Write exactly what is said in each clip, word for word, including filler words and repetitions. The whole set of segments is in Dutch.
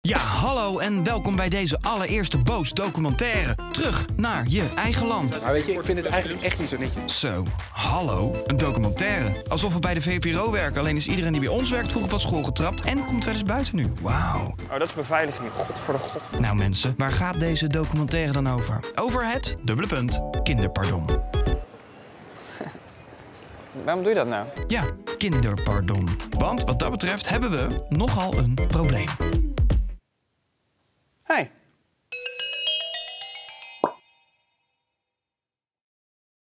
Ja, hallo en welkom bij deze allereerste BOOS documentaire. Terug naar je eigen land. Maar weet je, ik vind het eigenlijk echt niet zo netjes. Zo, hallo, een documentaire. Alsof we bij de V P R O werken. Alleen is iedereen die bij ons werkt vroeger van school getrapt en komt wel eens buiten nu. Wauw. Oh, dat is beveiliging. God voor de god. Nou mensen, waar gaat deze documentaire dan over? Over het, dubbele punt, kinderpardon. Waarom doe je dat nou? Ja, kinderpardon. Want wat dat betreft hebben we nogal een probleem. Hey.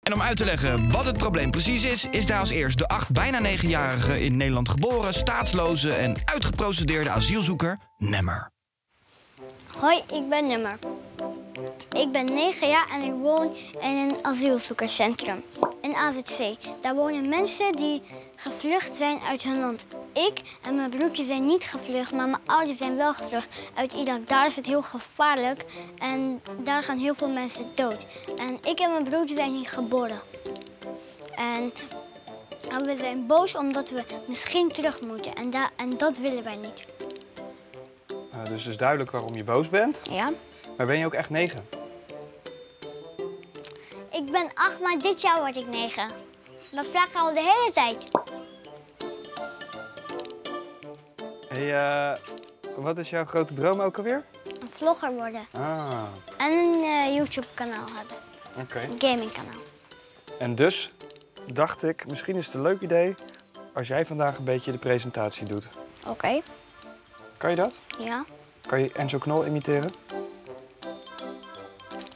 En om uit te leggen wat het probleem precies is, is daar als eerst de acht bijna negenjarige in Nederland geboren, staatsloze en uitgeprocedeerde asielzoeker Nemmer. Hoi, ik ben Nemmer. Ik ben negen jaar en ik woon in een asielzoekerscentrum, een A Z C. Daar wonen mensen die gevlucht zijn uit hun land. Ik en mijn broertje zijn niet gevlucht, maar mijn ouders zijn wel gevlucht uit Irak. Daar is het heel gevaarlijk en daar gaan heel veel mensen dood. En ik en mijn broertje zijn hier geboren. En, en we zijn boos omdat we misschien terug moeten en, da en dat willen wij niet. Uh, dus het is duidelijk waarom je boos bent. Ja. Maar ben je ook echt negen? Ik ben acht, maar dit jaar word ik negen. Dat vraag ik al de hele tijd. Hey, uh, wat is jouw grote droom ook alweer? Een vlogger worden. Ah. En een uh, YouTube-kanaal hebben. Oké. Okay. Een gaming-kanaal. En dus dacht ik, misschien is het een leuk idee als jij vandaag een beetje de presentatie doet. Oké. Okay. Kan je dat? Ja. Kan je Enzo Knol imiteren?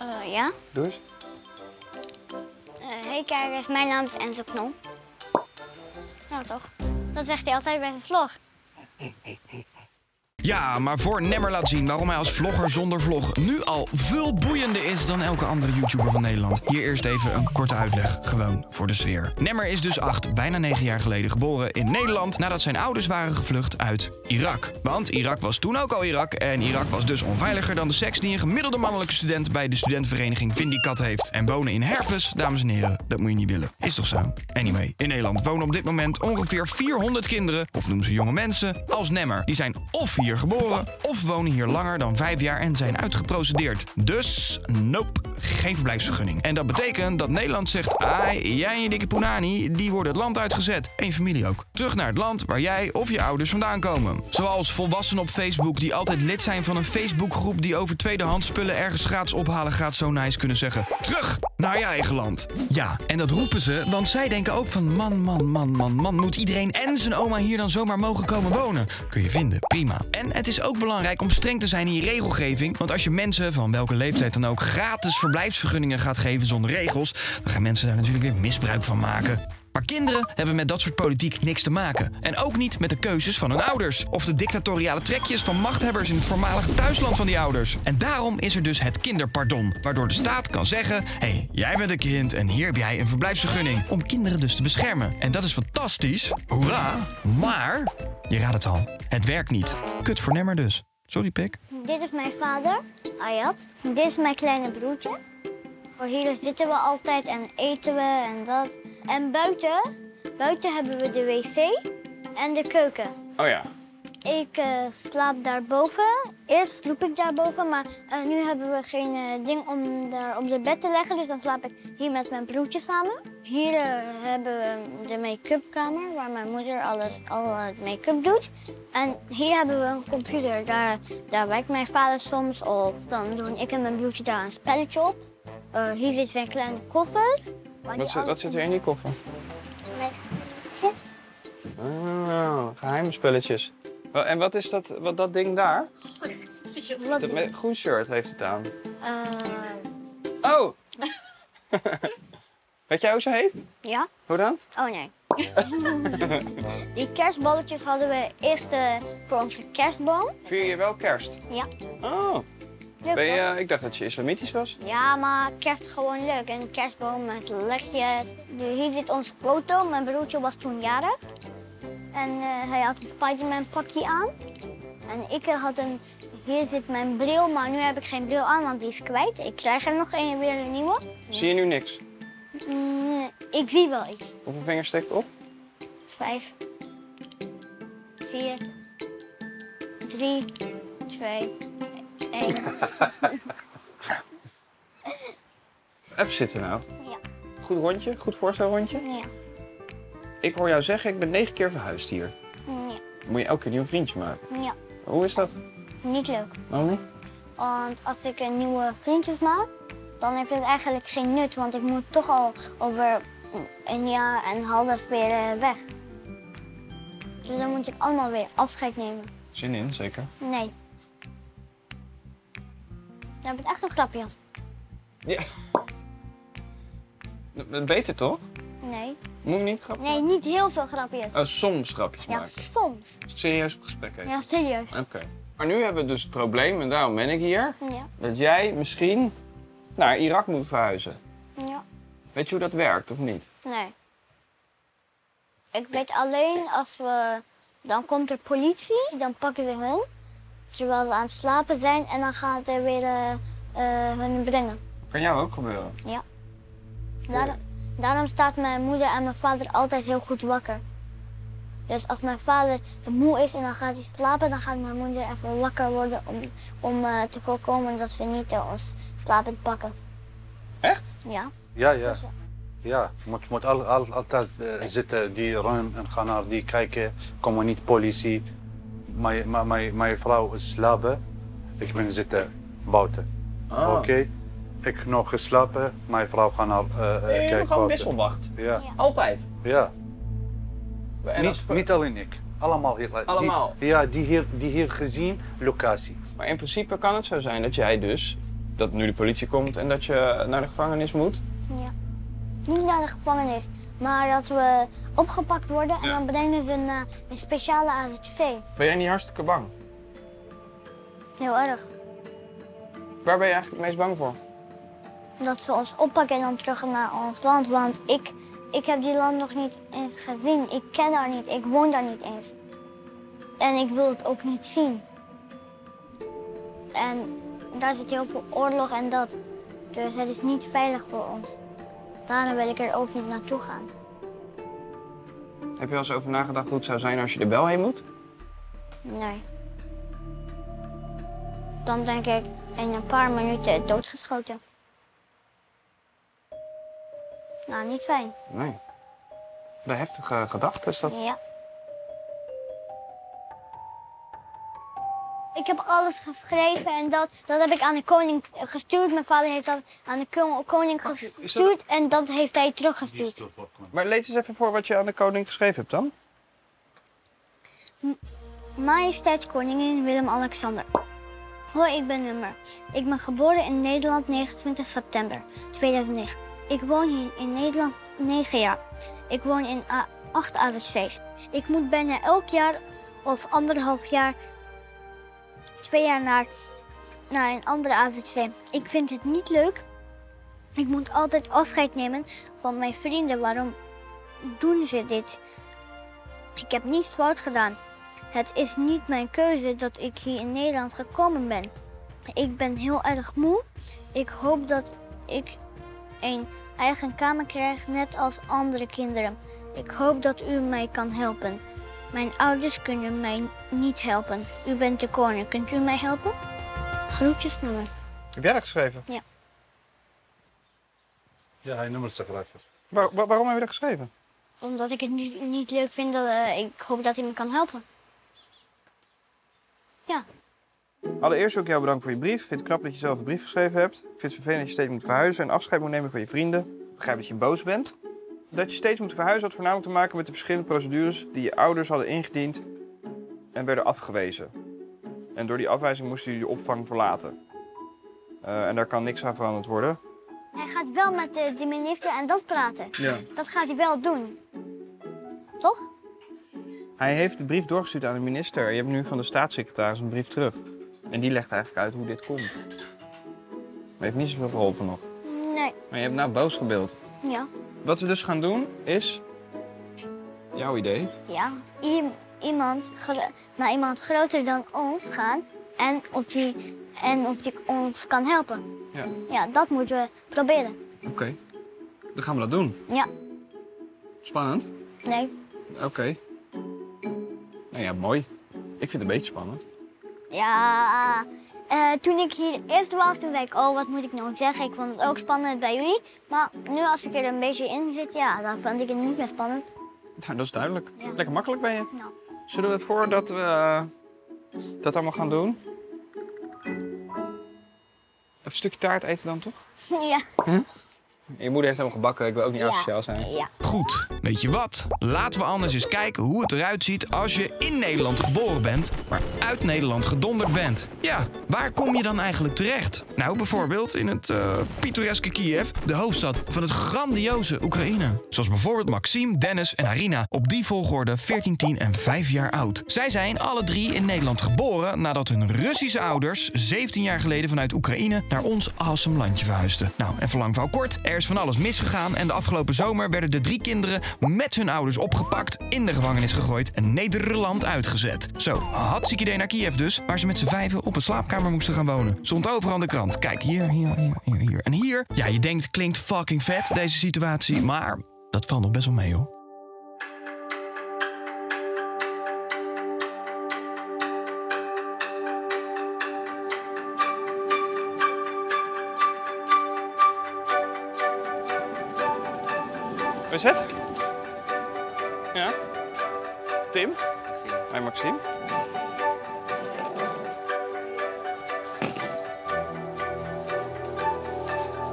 Uh, ja. Doe eens. Hey kijkers, mijn naam is Enzo Knol. Nou toch, dat zegt hij altijd bij zijn vlog. Ja, maar voor Nemmer laat zien waarom hij als vlogger zonder vlog nu al veel boeiender is dan elke andere YouTuber van Nederland. Hier eerst even een korte uitleg, gewoon voor de sfeer. Nemmer is dus acht, bijna negen jaar geleden geboren in Nederland nadat zijn ouders waren gevlucht uit Irak. Want Irak was toen ook al Irak en Irak was dus onveiliger dan de seks die een gemiddelde mannelijke student bij de studentenvereniging Vindicat heeft. En wonen in Harbers, dames en heren, dat moet je niet willen. Is toch zo? Anyway, in Nederland wonen op dit moment ongeveer vierhonderd kinderen, of noem ze jonge mensen, als Nemmer. Die zijn of hier geboren of wonen hier langer dan vijf jaar en zijn uitgeprocedeerd. Dus, nope, geen verblijfsvergunning. En dat betekent dat Nederland zegt, ai, jij en je dikke poenani, die worden het land uitgezet. En je familie ook. Terug naar het land waar jij of je ouders vandaan komen. Zoals volwassenen op Facebook die altijd lid zijn van een Facebookgroep die over tweedehands spullen ergens gratis ophalen gaat zo nice kunnen zeggen, terug naar je eigen land. Ja, en dat roepen ze, want zij denken ook van man, man, man, man, man, moet iedereen en zijn oma hier dan zomaar mogen komen wonen? Kun je vinden, prima. En het is ook belangrijk om streng te zijn in je regelgeving. Want als je mensen van welke leeftijd dan ook gratis verblijfsvergunningen gaat geven zonder regels, dan gaan mensen daar natuurlijk weer misbruik van maken. Maar kinderen hebben met dat soort politiek niks te maken. En ook niet met de keuzes van hun ouders. Of de dictatoriale trekjes van machthebbers in het voormalige thuisland van die ouders. En daarom is er dus het kinderpardon. Waardoor de staat kan zeggen, hey, jij bent een kind en hier heb jij een verblijfsvergunning. Om kinderen dus te beschermen. En dat is fantastisch. Hoera. Maar, je raadt het al, het werkt niet. Kut voor Nemmer dus. Sorry, pik. Dit is mijn vader, Ayat. Dit is mijn kleine broertje. Hier zitten we altijd en eten we en dat. En buiten, buiten hebben we de wc en de keuken. Oh ja. Ik uh, slaap daarboven. Eerst sloep ik daarboven, maar uh, nu hebben we geen uh, ding om daar op de bed te leggen. Dus dan slaap ik hier met mijn broertje samen. Hier uh, hebben we de make-up kamer, waar mijn moeder alles, al het make-up doet. En hier hebben we een computer. Daar, daar werkt mijn vader soms of dan doen ik en mijn broertje daar een spelletje op. Uh, hier zit zijn kleine koffer. Wat, zit, wat zit er in die koffer? Mijn spelletjes. Oh, geheime spelletjes. En wat is dat, wat, dat ding daar? Wat dat, met, groen shirt heeft het aan. Uh... Oh! Weet jij hoe ze heet? Ja. Hoe dan? Oh nee. Die kerstballetjes hadden we eerst uh, voor onze kerstboom. Vier je wel kerst? Ja. Oh. Ben je, uh, ik dacht dat je islamitisch was. Ja, maar kerst gewoon leuk. En kerstboom met lichtjes. Hier zit onze foto. Mijn broertje was toen jarig. En uh, hij had een Spider-Man pakje aan. En ik had een... Hier zit mijn bril, maar nu heb ik geen bril aan, want die is kwijt. Ik krijg er nog een weer een nieuwe. Zie je nu niks? Mm, ik zie wel iets. Hoeveel vingers steek ik op? Vijf. Vier. Drie. Twee. Eén. Even zitten nou. Ja. Goed rondje? Goed voorstelrondje? Ja. Ik hoor jou zeggen, ik ben negen keer verhuisd hier. Ja. Moet je elke keer een vriendje maken? Ja. Hoe is dat? Niet leuk. Waarom niet? Want als ik een nieuwe vriendjes maak, dan heeft het eigenlijk geen nut. Want ik moet toch al over een jaar en een half weer weg. Dus dan moet ik allemaal weer afscheid nemen. Zin in, zeker? Nee. Je bent echt een grapje. Ja. Beter toch? Nee. Moet je niet grapjes Nee, maken? Niet heel veel grapjes. Oh, soms grapjes ja, maken? Ja, soms. Serieus op gesprek even. Ja, serieus. Oké. Okay. Maar nu hebben we dus het probleem, en daarom ben ik hier, ja. dat jij misschien naar Irak moet verhuizen. Ja. Weet je hoe dat werkt, of niet? Nee. Ik weet alleen als we... Dan komt er politie, dan pakken ze hun, terwijl ze aan het slapen zijn, en dan gaan ze weer uh, uh, hun brengen. Kan jou ook gebeuren? Ja. Daarom, daarom staat mijn moeder en mijn vader altijd heel goed wakker. Dus als mijn vader moe is en dan gaat hij slapen, dan gaat mijn moeder even wakker worden om, om uh, te voorkomen dat ze niet uh, ons slapend pakken. Echt? Ja. Ja, ja. Dus, uh, ja, je moet, moet al, al, altijd uh, zitten, die ruim en gaan naar die kijken. Komen niet politie. Mijn vrouw is slapen. Ik ben zitten buiten. Ah. Oké. Okay. Ik nog geslapen, mijn vrouw gaat naar uh, nee, kijken. Je hebt gewoon wisselwacht. Ja. Ja. Altijd? Ja. En niet, we... niet alleen ik. Allemaal hier. Allemaal? Die, ja, die hier, die hier gezien, locatie. Maar in principe kan het zo zijn dat jij dus, dat nu de politie komt en dat je naar de gevangenis moet? Ja. Niet naar de gevangenis, maar dat we opgepakt worden en ja. dan brengen ze een, een speciale A Z C. Ben jij niet hartstikke bang? Heel erg. Waar ben je eigenlijk het meest bang voor? Dat ze ons oppakken en dan terug naar ons land, want ik, ik heb die land nog niet eens gezien. Ik ken daar niet, ik woon daar niet eens. En ik wil het ook niet zien. En daar zit heel veel oorlog en dat. Dus het is niet veilig voor ons. Daarom wil ik er ook niet naartoe gaan. Heb je wel eens over nagedacht hoe het zou zijn als je er wel heen moet? Nee. Dan denk ik in een paar minuten doodgeschoten. Nou, niet fijn. Nee. De heftige gedachte is dat? Ja. Ik heb alles geschreven en dat, dat heb ik aan de koning gestuurd. Mijn vader heeft dat aan de koning gestuurd en dat heeft hij teruggestuurd. Maar lees eens even voor wat je aan de koning geschreven hebt dan. Majesteits koningin Willem-Alexander. Hoi, ik ben Nemmer. Ik ben geboren in Nederland negenentwintig september tweeduizend negen. Ik woon hier in Nederland negen jaar. Ik woon in acht A Z C's. Ik moet bijna elk jaar of anderhalf jaar, twee jaar naar, naar een andere A Z C. Ik vind het niet leuk. Ik moet altijd afscheid nemen van mijn vrienden. Waarom doen ze dit? Ik heb niets fout gedaan. Het is niet mijn keuze dat ik hier in Nederland gekomen ben. Ik ben heel erg moe. Ik hoop dat ik... een eigen kamer krijg, net als andere kinderen. Ik hoop dat u mij kan helpen. Mijn ouders kunnen mij niet helpen. U bent de koning. Kunt u mij helpen? Groetjes, Nummer. Heb jij dat geschreven? Ja. Ja, hij Nummer schrijver. Waar, waar, waarom heb je dat geschreven? Omdat ik het niet, niet leuk vind. Dat, uh, ik hoop dat hij me kan helpen. Ja. Allereerst wil ik jou bedanken voor je brief. Ik vind het knap dat je zelf een brief geschreven hebt. Ik vind het vervelend dat je steeds moet verhuizen en afscheid moet nemen van je vrienden. Ik begrijp dat je boos bent. Dat je steeds moet verhuizen had voornamelijk te maken met de verschillende procedures die je ouders hadden ingediend en werden afgewezen. En door die afwijzing moesten jullie de opvang verlaten. Uh, en daar kan niks aan veranderd worden. Hij gaat wel met de, de minister en dat praten. Ja. Dat gaat hij wel doen. Toch? Hij heeft de brief doorgestuurd aan de minister. Je hebt nu van de staatssecretaris een brief terug. En die legt eigenlijk uit hoe dit komt. Maar heeft niet zoveel geholpen nog. Nee. Maar je hebt nou boos gebeeld. Ja. Wat we dus gaan doen is... Jouw idee? Ja. Iemand naar iemand groter dan ons gaan. En of die, en of die ons kan helpen. Ja. Ja, dat moeten we proberen. Oké. Okay. Dan gaan we dat doen. Ja. Spannend? Nee. Oké. Okay. Nou ja, mooi. Ik vind het een beetje spannend. Ja, uh, toen ik hier eerst was, toen dacht ik, oh, wat moet ik nou zeggen? Ik vond het ook spannend bij jullie. Maar nu als ik er een beetje in zit, ja, dan vond ik het niet meer spannend. Nou, dat is duidelijk. Ja. Lekker makkelijk ben je. Nou. Zullen we voordat we uh, dat allemaal gaan doen, even een stukje taart eten dan, toch? Ja. Huh? Je moeder heeft hem gebakken, ik wil ook niet ja. asociaal zijn. Ja. Goed, weet je wat? Laten we anders eens kijken hoe het eruit ziet als je in Nederland geboren bent, maar uit Nederland gedonderd bent. Ja, waar kom je dan eigenlijk terecht? Nou, bijvoorbeeld in het uh, pittoreske Kiev, de hoofdstad van het grandioze Oekraïne. Zoals bijvoorbeeld Maksim, Dennis en Arina, op die volgorde veertien, tien en vijf jaar oud. Zij zijn alle drie in Nederland geboren nadat hun Russische ouders zeventien jaar geleden vanuit Oekraïne naar ons awesome landje verhuisden. Nou, even lang verhaal kort. Er is van alles misgegaan en de afgelopen zomer werden de drie kinderen met hun ouders opgepakt, in de gevangenis gegooid en Nederland uitgezet. Zo, hartstikke idee naar Kiev dus, waar ze met z'n vijven op een slaapkamer moesten gaan wonen. Stond overal aan de krant. Kijk, hier, hier, hier, hier en hier. Ja, je denkt, klinkt fucking vet deze situatie, maar dat valt nog best wel mee, hoor. Is het? Ja. Tim? Maxime. Hoi, Maxime.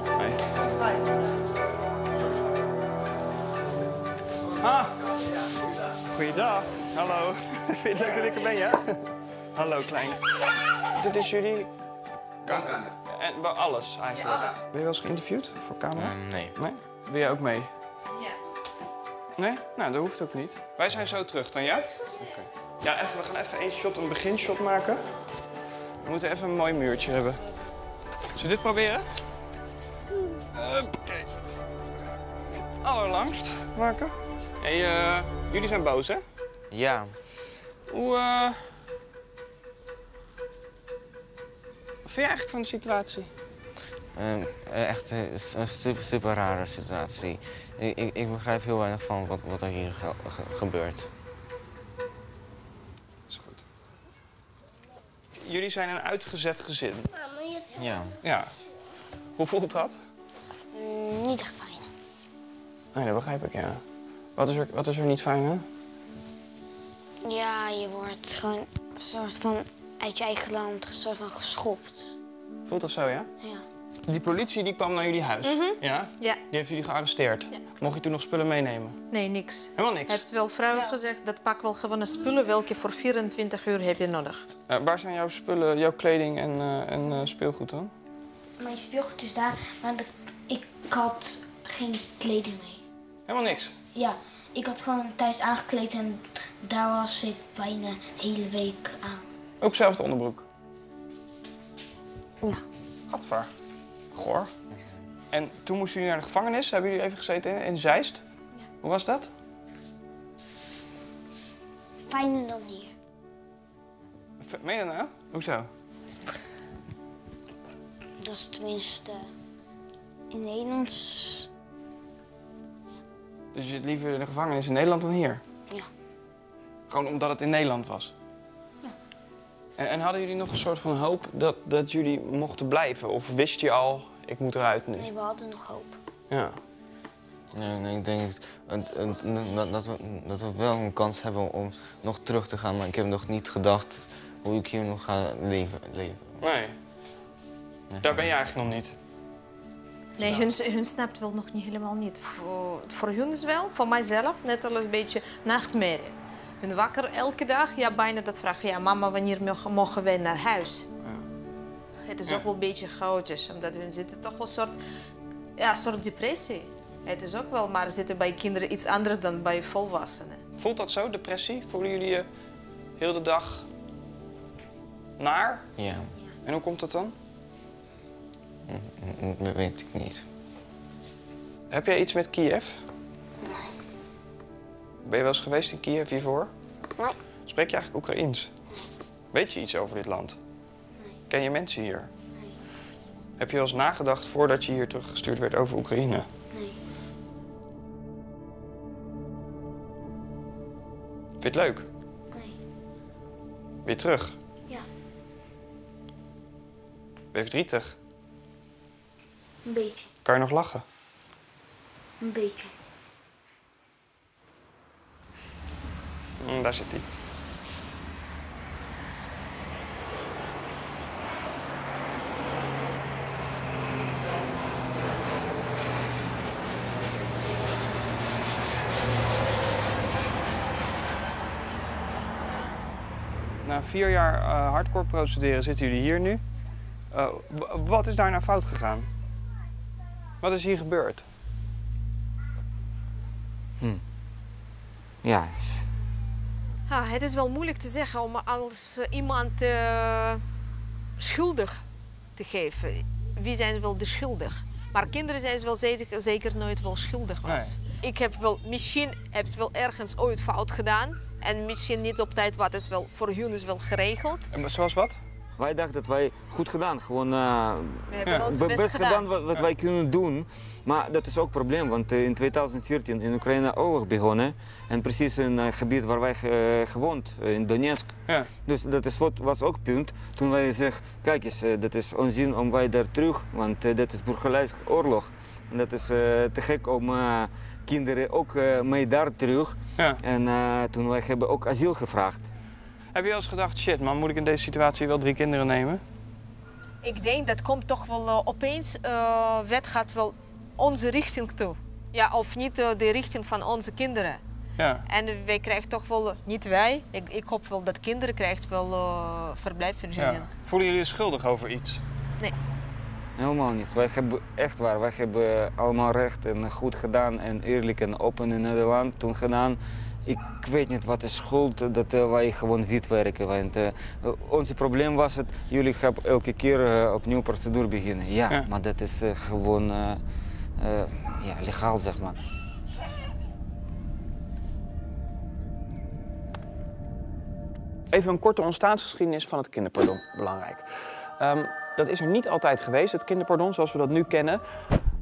Hoi. Hoi. Ah. Goeiedag. Hallo. Vind je het leuk dat ik er ben, ja? Hallo, klein. Dit is jullie... Kamer. En alles, eigenlijk. Ja, alles. Ben je wel eens geïnterviewd voor camera? Uh, nee. Nee? Wil jij ook mee? Nee? Nou, dat hoeft ook niet. Wij zijn zo terug dan, ja? Okay. Ja, even, we gaan even één shot, een beginshot maken. We moeten even een mooi muurtje hebben. Zullen we dit proberen? Uh, okay. Allerlangst maken. Hey, uh, jullie zijn boos, hè? Ja. Hoe, uh... wat vind je eigenlijk van de situatie? Uh, echt een super, super rare situatie. Ik, ik, ik begrijp heel weinig van wat, wat er hier ge, ge, gebeurt. Is goed. Jullie zijn een uitgezet gezin. Ja. Ja. Hoe voelt dat? Mm, niet echt fijn. Nee, dat begrijp ik, ja. Wat is er, wat is er niet fijn, hè? Ja, je wordt gewoon een soort van uit je eigen land, een soort van geschopt. Voelt dat zo, ja? Ja. Die politie die kwam naar jullie huis, mm-hmm. ja? Ja. Die heeft jullie gearresteerd. Ja. Mocht je toen nog spullen meenemen? Nee, niks. Helemaal niks? Je hebt wel vrouwen ja. gezegd, dat pak wel gewone spullen, welke voor vierentwintig uur heb je nodig. Uh, waar zijn jouw spullen, jouw kleding en, uh, en uh, speelgoed dan? Mijn speelgoed is daar, maar de, ik had geen kleding mee. Helemaal niks? Ja, ik had gewoon thuis aangekleed en daar was ik bijna een hele week aan. Ook zelf de onderbroek? Ja. Gadver. Goor. En toen moesten jullie naar de gevangenis. Hebben jullie even gezeten in, in Zeist? Ja. Hoe was dat? Fijner dan hier. V meen je dat nou? Hoezo? Dat is tenminste in Nederland. Ja. Dus je zit liever in de gevangenis in Nederland dan hier? Ja. Gewoon omdat het in Nederland was? En, en hadden jullie nog een soort van hoop dat, dat jullie mochten blijven? Of wist je al, ik moet eruit nu? Nee, we hadden nog hoop. Ja. Nee, nee, ik denk dat, dat, we, dat we wel een kans hebben om nog terug te gaan. Maar ik heb nog niet gedacht hoe ik hier nog ga leven. leven. Nee. nee. Daar ben je eigenlijk nog niet. Nee, ja. hun, hun snapt wel nog niet helemaal niet. Voor, voor hun is wel, voor mijzelf, net al een beetje nachtmerrie. En wakker elke dag, ja, bijna dat vraag ja, mama, wanneer mogen wij naar huis? Ja. Het is ja. ook wel een beetje chaotisch, omdat hun zitten toch wel een soort, ja, soort depressie. Het is ook wel, maar zitten bij kinderen iets anders dan bij volwassenen. Voelt dat zo, depressie? Voelen jullie je heel de dag naar? Ja. En hoe komt dat dan? Dat weet ik niet. Heb jij iets met Kiev? Ben je wel eens geweest in Kiev hiervoor? Nee. Spreek je eigenlijk Oekraïens? Nee. Weet je iets over dit land? Nee. Ken je mensen hier? Nee. Heb je wel eens nagedacht voordat je hier teruggestuurd werd over Oekraïne? Nee. Vind je het leuk? Nee. Weer terug? Ja. Ben je verdrietig? Een beetje. Kan je nog lachen? Een beetje. Mm, daar zit hij. Na vier jaar uh, hardcore procederen zitten jullie hier nu. Uh, wat is daar nou fout gegaan? Wat is hier gebeurd? Hm. Ja. Ah, het is wel moeilijk te zeggen om als iemand uh, schuldig te geven. Wie zijn wel de schuldig? Maar kinderen zijn wel zeker, zeker nooit wel schuldig was. Nee. Ik heb wel, misschien heb het wel ergens ooit fout gedaan. En misschien niet op tijd wat is wel voor hun is wel geregeld. En zoals wat? Wij dachten dat wij goed gedaan, gewoon uh, we hebben ja. ons best, best gedaan, gedaan wat, wat ja. wij kunnen doen. Maar dat is ook een probleem, want in tweeduizend veertien in Oekraïne oorlog begonnen. En precies in het gebied waar wij uh, gewoond, in Donetsk. Ja. Dus dat is, was ook punt. Toen wij zeggen, kijk eens, uh, dat is onzin om wij daar terug, want uh, dat is burgerlijke oorlog. En dat is uh, te gek om... Uh, kinderen ook uh, mee daar terug. Ja. En uh, toen wij hebben ook asiel gevraagd. Heb je wel eens gedacht, shit man, moet ik in deze situatie wel drie kinderen nemen? Ik denk dat komt toch wel uh, opeens, uh, wet gaat wel onze richting toe. Ja, of niet uh, de richting van onze kinderen. Ja. En wij krijgen toch wel, uh, niet wij, ik, ik hoop wel dat kinderen krijgt wel uh, verblijf voor hun. Ja. Voelen jullie je schuldig over iets? Nee. Helemaal niet. Wij hebben echt waar. Wij hebben allemaal recht en goed gedaan en eerlijk en open in Nederland toen gedaan. Ik weet niet wat is schuld dat wij gewoon wit werken. Want uh, ons probleem was het, jullie gaan elke keer uh, opnieuw procedure beginnen. Ja, ja. Maar dat is uh, gewoon uh, uh, ja, legaal, zeg maar. Even een korte ontstaansgeschiedenis van het kinderpardon. Belangrijk. Um, Dat is er niet altijd geweest, het kinderpardon, zoals we dat nu kennen.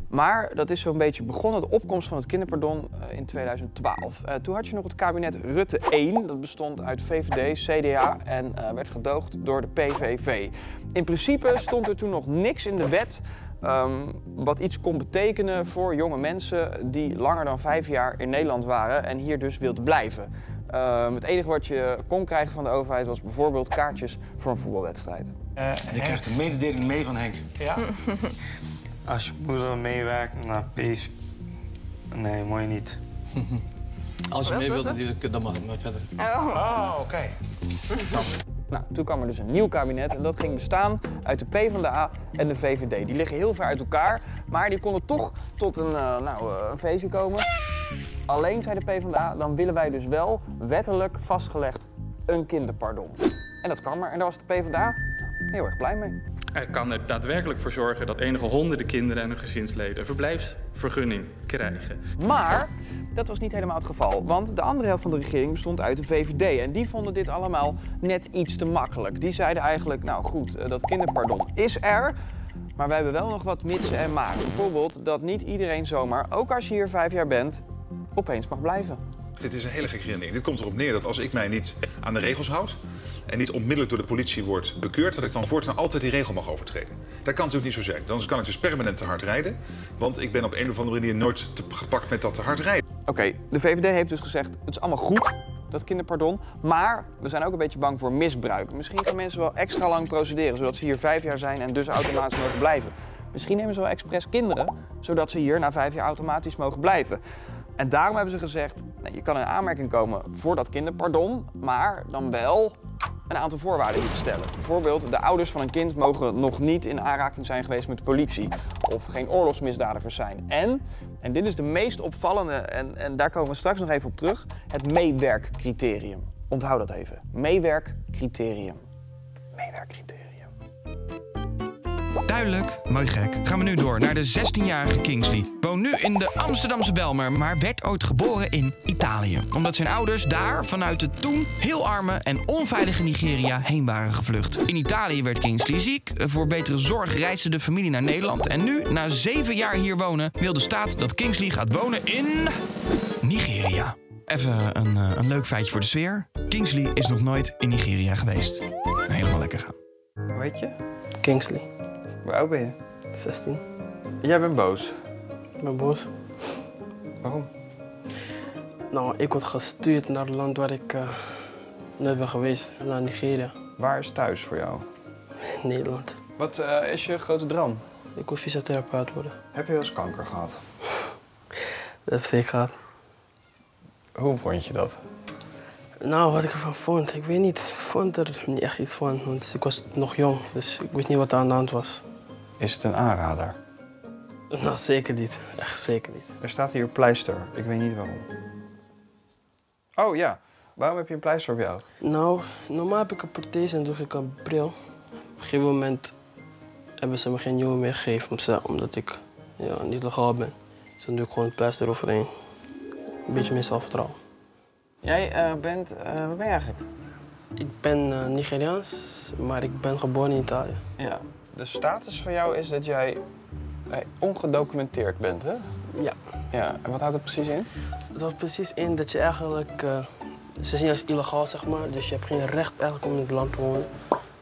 Maar dat is zo'n beetje begonnen, de opkomst van het kinderpardon in tweeduizend twaalf. Uh, toen had je nog het kabinet Rutte één. Dat bestond uit V V D, C D A en uh, werd gedoogd door de P V V. In principe stond er toen nog niks in de wet... Um, wat iets kon betekenen voor jonge mensen die langer dan vijf jaar in Nederland waren en hier dus wilden blijven. Um, het enige wat je kon krijgen van de overheid was bijvoorbeeld kaartjes voor een voetbalwedstrijd. Uh, en ik krijg een mededeling mee van Henk. Ja. Als je moeder meewerkt naar P S... Nee, mooi niet. Als je mee wilt, natuurlijk, dan mag ik maar verder. Oh, oh oké. Okay. Nou, toen kwam er dus een nieuw kabinet en dat ging bestaan uit de PvdA en de V V D. Die liggen heel ver uit elkaar, maar die konden toch tot een, uh, nou, uh, een feestje komen. Alleen, zei de PvdA, dan willen wij dus wel wettelijk vastgelegd een kinderpardon. En dat kwam er en daar was de PvdA heel erg blij mee. Hij kan er daadwerkelijk voor zorgen dat enige honderden kinderen en hun gezinsleden een verblijfsvergunning krijgen. Maar dat was niet helemaal het geval, want de andere helft van de regering bestond uit de V V D. En die vonden dit allemaal net iets te makkelijk. Die zeiden eigenlijk, nou goed, dat kinderpardon is er, maar wij hebben wel nog wat mitsen en maren. Bijvoorbeeld dat niet iedereen zomaar, ook als je hier vijf jaar bent, opeens mag blijven. Dit is een hele gekke ding. Dit komt erop neer dat als ik mij niet aan de regels houd... en niet onmiddellijk door de politie wordt bekeurd... dat ik dan voortaan altijd die regel mag overtreden. Dat kan natuurlijk niet zo zijn. Dan kan ik dus permanent te hard rijden... want ik ben op een of andere manier nooit te gepakt met dat te hard rijden. Oké, okay, de V V D heeft dus gezegd... het is allemaal goed, dat kinderpardon... maar we zijn ook een beetje bang voor misbruik. Misschien gaan mensen wel extra lang procederen... zodat ze hier vijf jaar zijn en dus automatisch mogen blijven. Misschien nemen ze wel expres kinderen... zodat ze hier na vijf jaar automatisch mogen blijven. En daarom hebben ze gezegd... Nou, je kan in aanmerking komen voor dat kinderpardon... maar dan wel... een aantal voorwaarden die te stellen. Bijvoorbeeld, de ouders van een kind mogen nog niet in aanraking zijn geweest met de politie. Of geen oorlogsmisdadigers zijn. En, en dit is de meest opvallende, en, en daar komen we straks nog even op terug, het meewerkcriterium. Onthoud dat even. Meewerkcriterium. Meewerkcriterium. Duidelijk, mooi gek. Gaan we nu door naar de zestienjarige Kingsley. Woont nu in de Amsterdamse Bijlmer, maar werd ooit geboren in Italië. Omdat zijn ouders daar vanuit het toen heel arme en onveilige Nigeria heen waren gevlucht. In Italië werd Kingsley ziek. Voor betere zorg reisde de familie naar Nederland. En nu, na zeven jaar hier wonen, wil de staat dat Kingsley gaat wonen in Nigeria. Even een, uh, een leuk feitje voor de sfeer. Kingsley is nog nooit in Nigeria geweest. Nou, helemaal lekker gaan. Hoe heet je? Kingsley. Hoe oud ben je? zestien. Jij bent boos? Ik ben boos. Waarom? Nou, ik word gestuurd naar het land waar ik uh, net ben geweest, naar Nigeria. Waar is thuis voor jou? Nederland. Wat uh, is je grote droom? Ik wil fysiotherapeut worden. Heb je wel eens kanker gehad? Dat heb ik gehad. Hoe vond je dat? Nou, wat ik ervan vond, ik weet niet. Ik vond er niet echt iets van, want ik was nog jong, dus ik wist niet wat er aan de hand was. Is het een aanrader? Nou, zeker niet. Echt zeker niet. Er staat hier pleister. Ik weet niet waarom. Oh ja, waarom heb je een pleister op jou? Nou, normaal heb ik een prothese en doe ik een bril. Op een gegeven moment hebben ze me geen nieuwe meer gegeven, omdat ik ja, niet legaal ben. Dus dan doe ik gewoon een pleister overheen. Een beetje meer zelfvertrouwen. Jij uh, bent... Uh, waar ben je eigenlijk? Ik ben uh, Nigeriaans, maar ik ben geboren in Italië. Ja. De status van jou is dat jij uh, ongedocumenteerd bent, hè? Ja. Ja. En wat houdt dat precies in? Dat houdt precies in dat je eigenlijk... Uh, ze zien je als illegaal, zeg maar. Dus je hebt geen recht eigenlijk om in het land te wonen.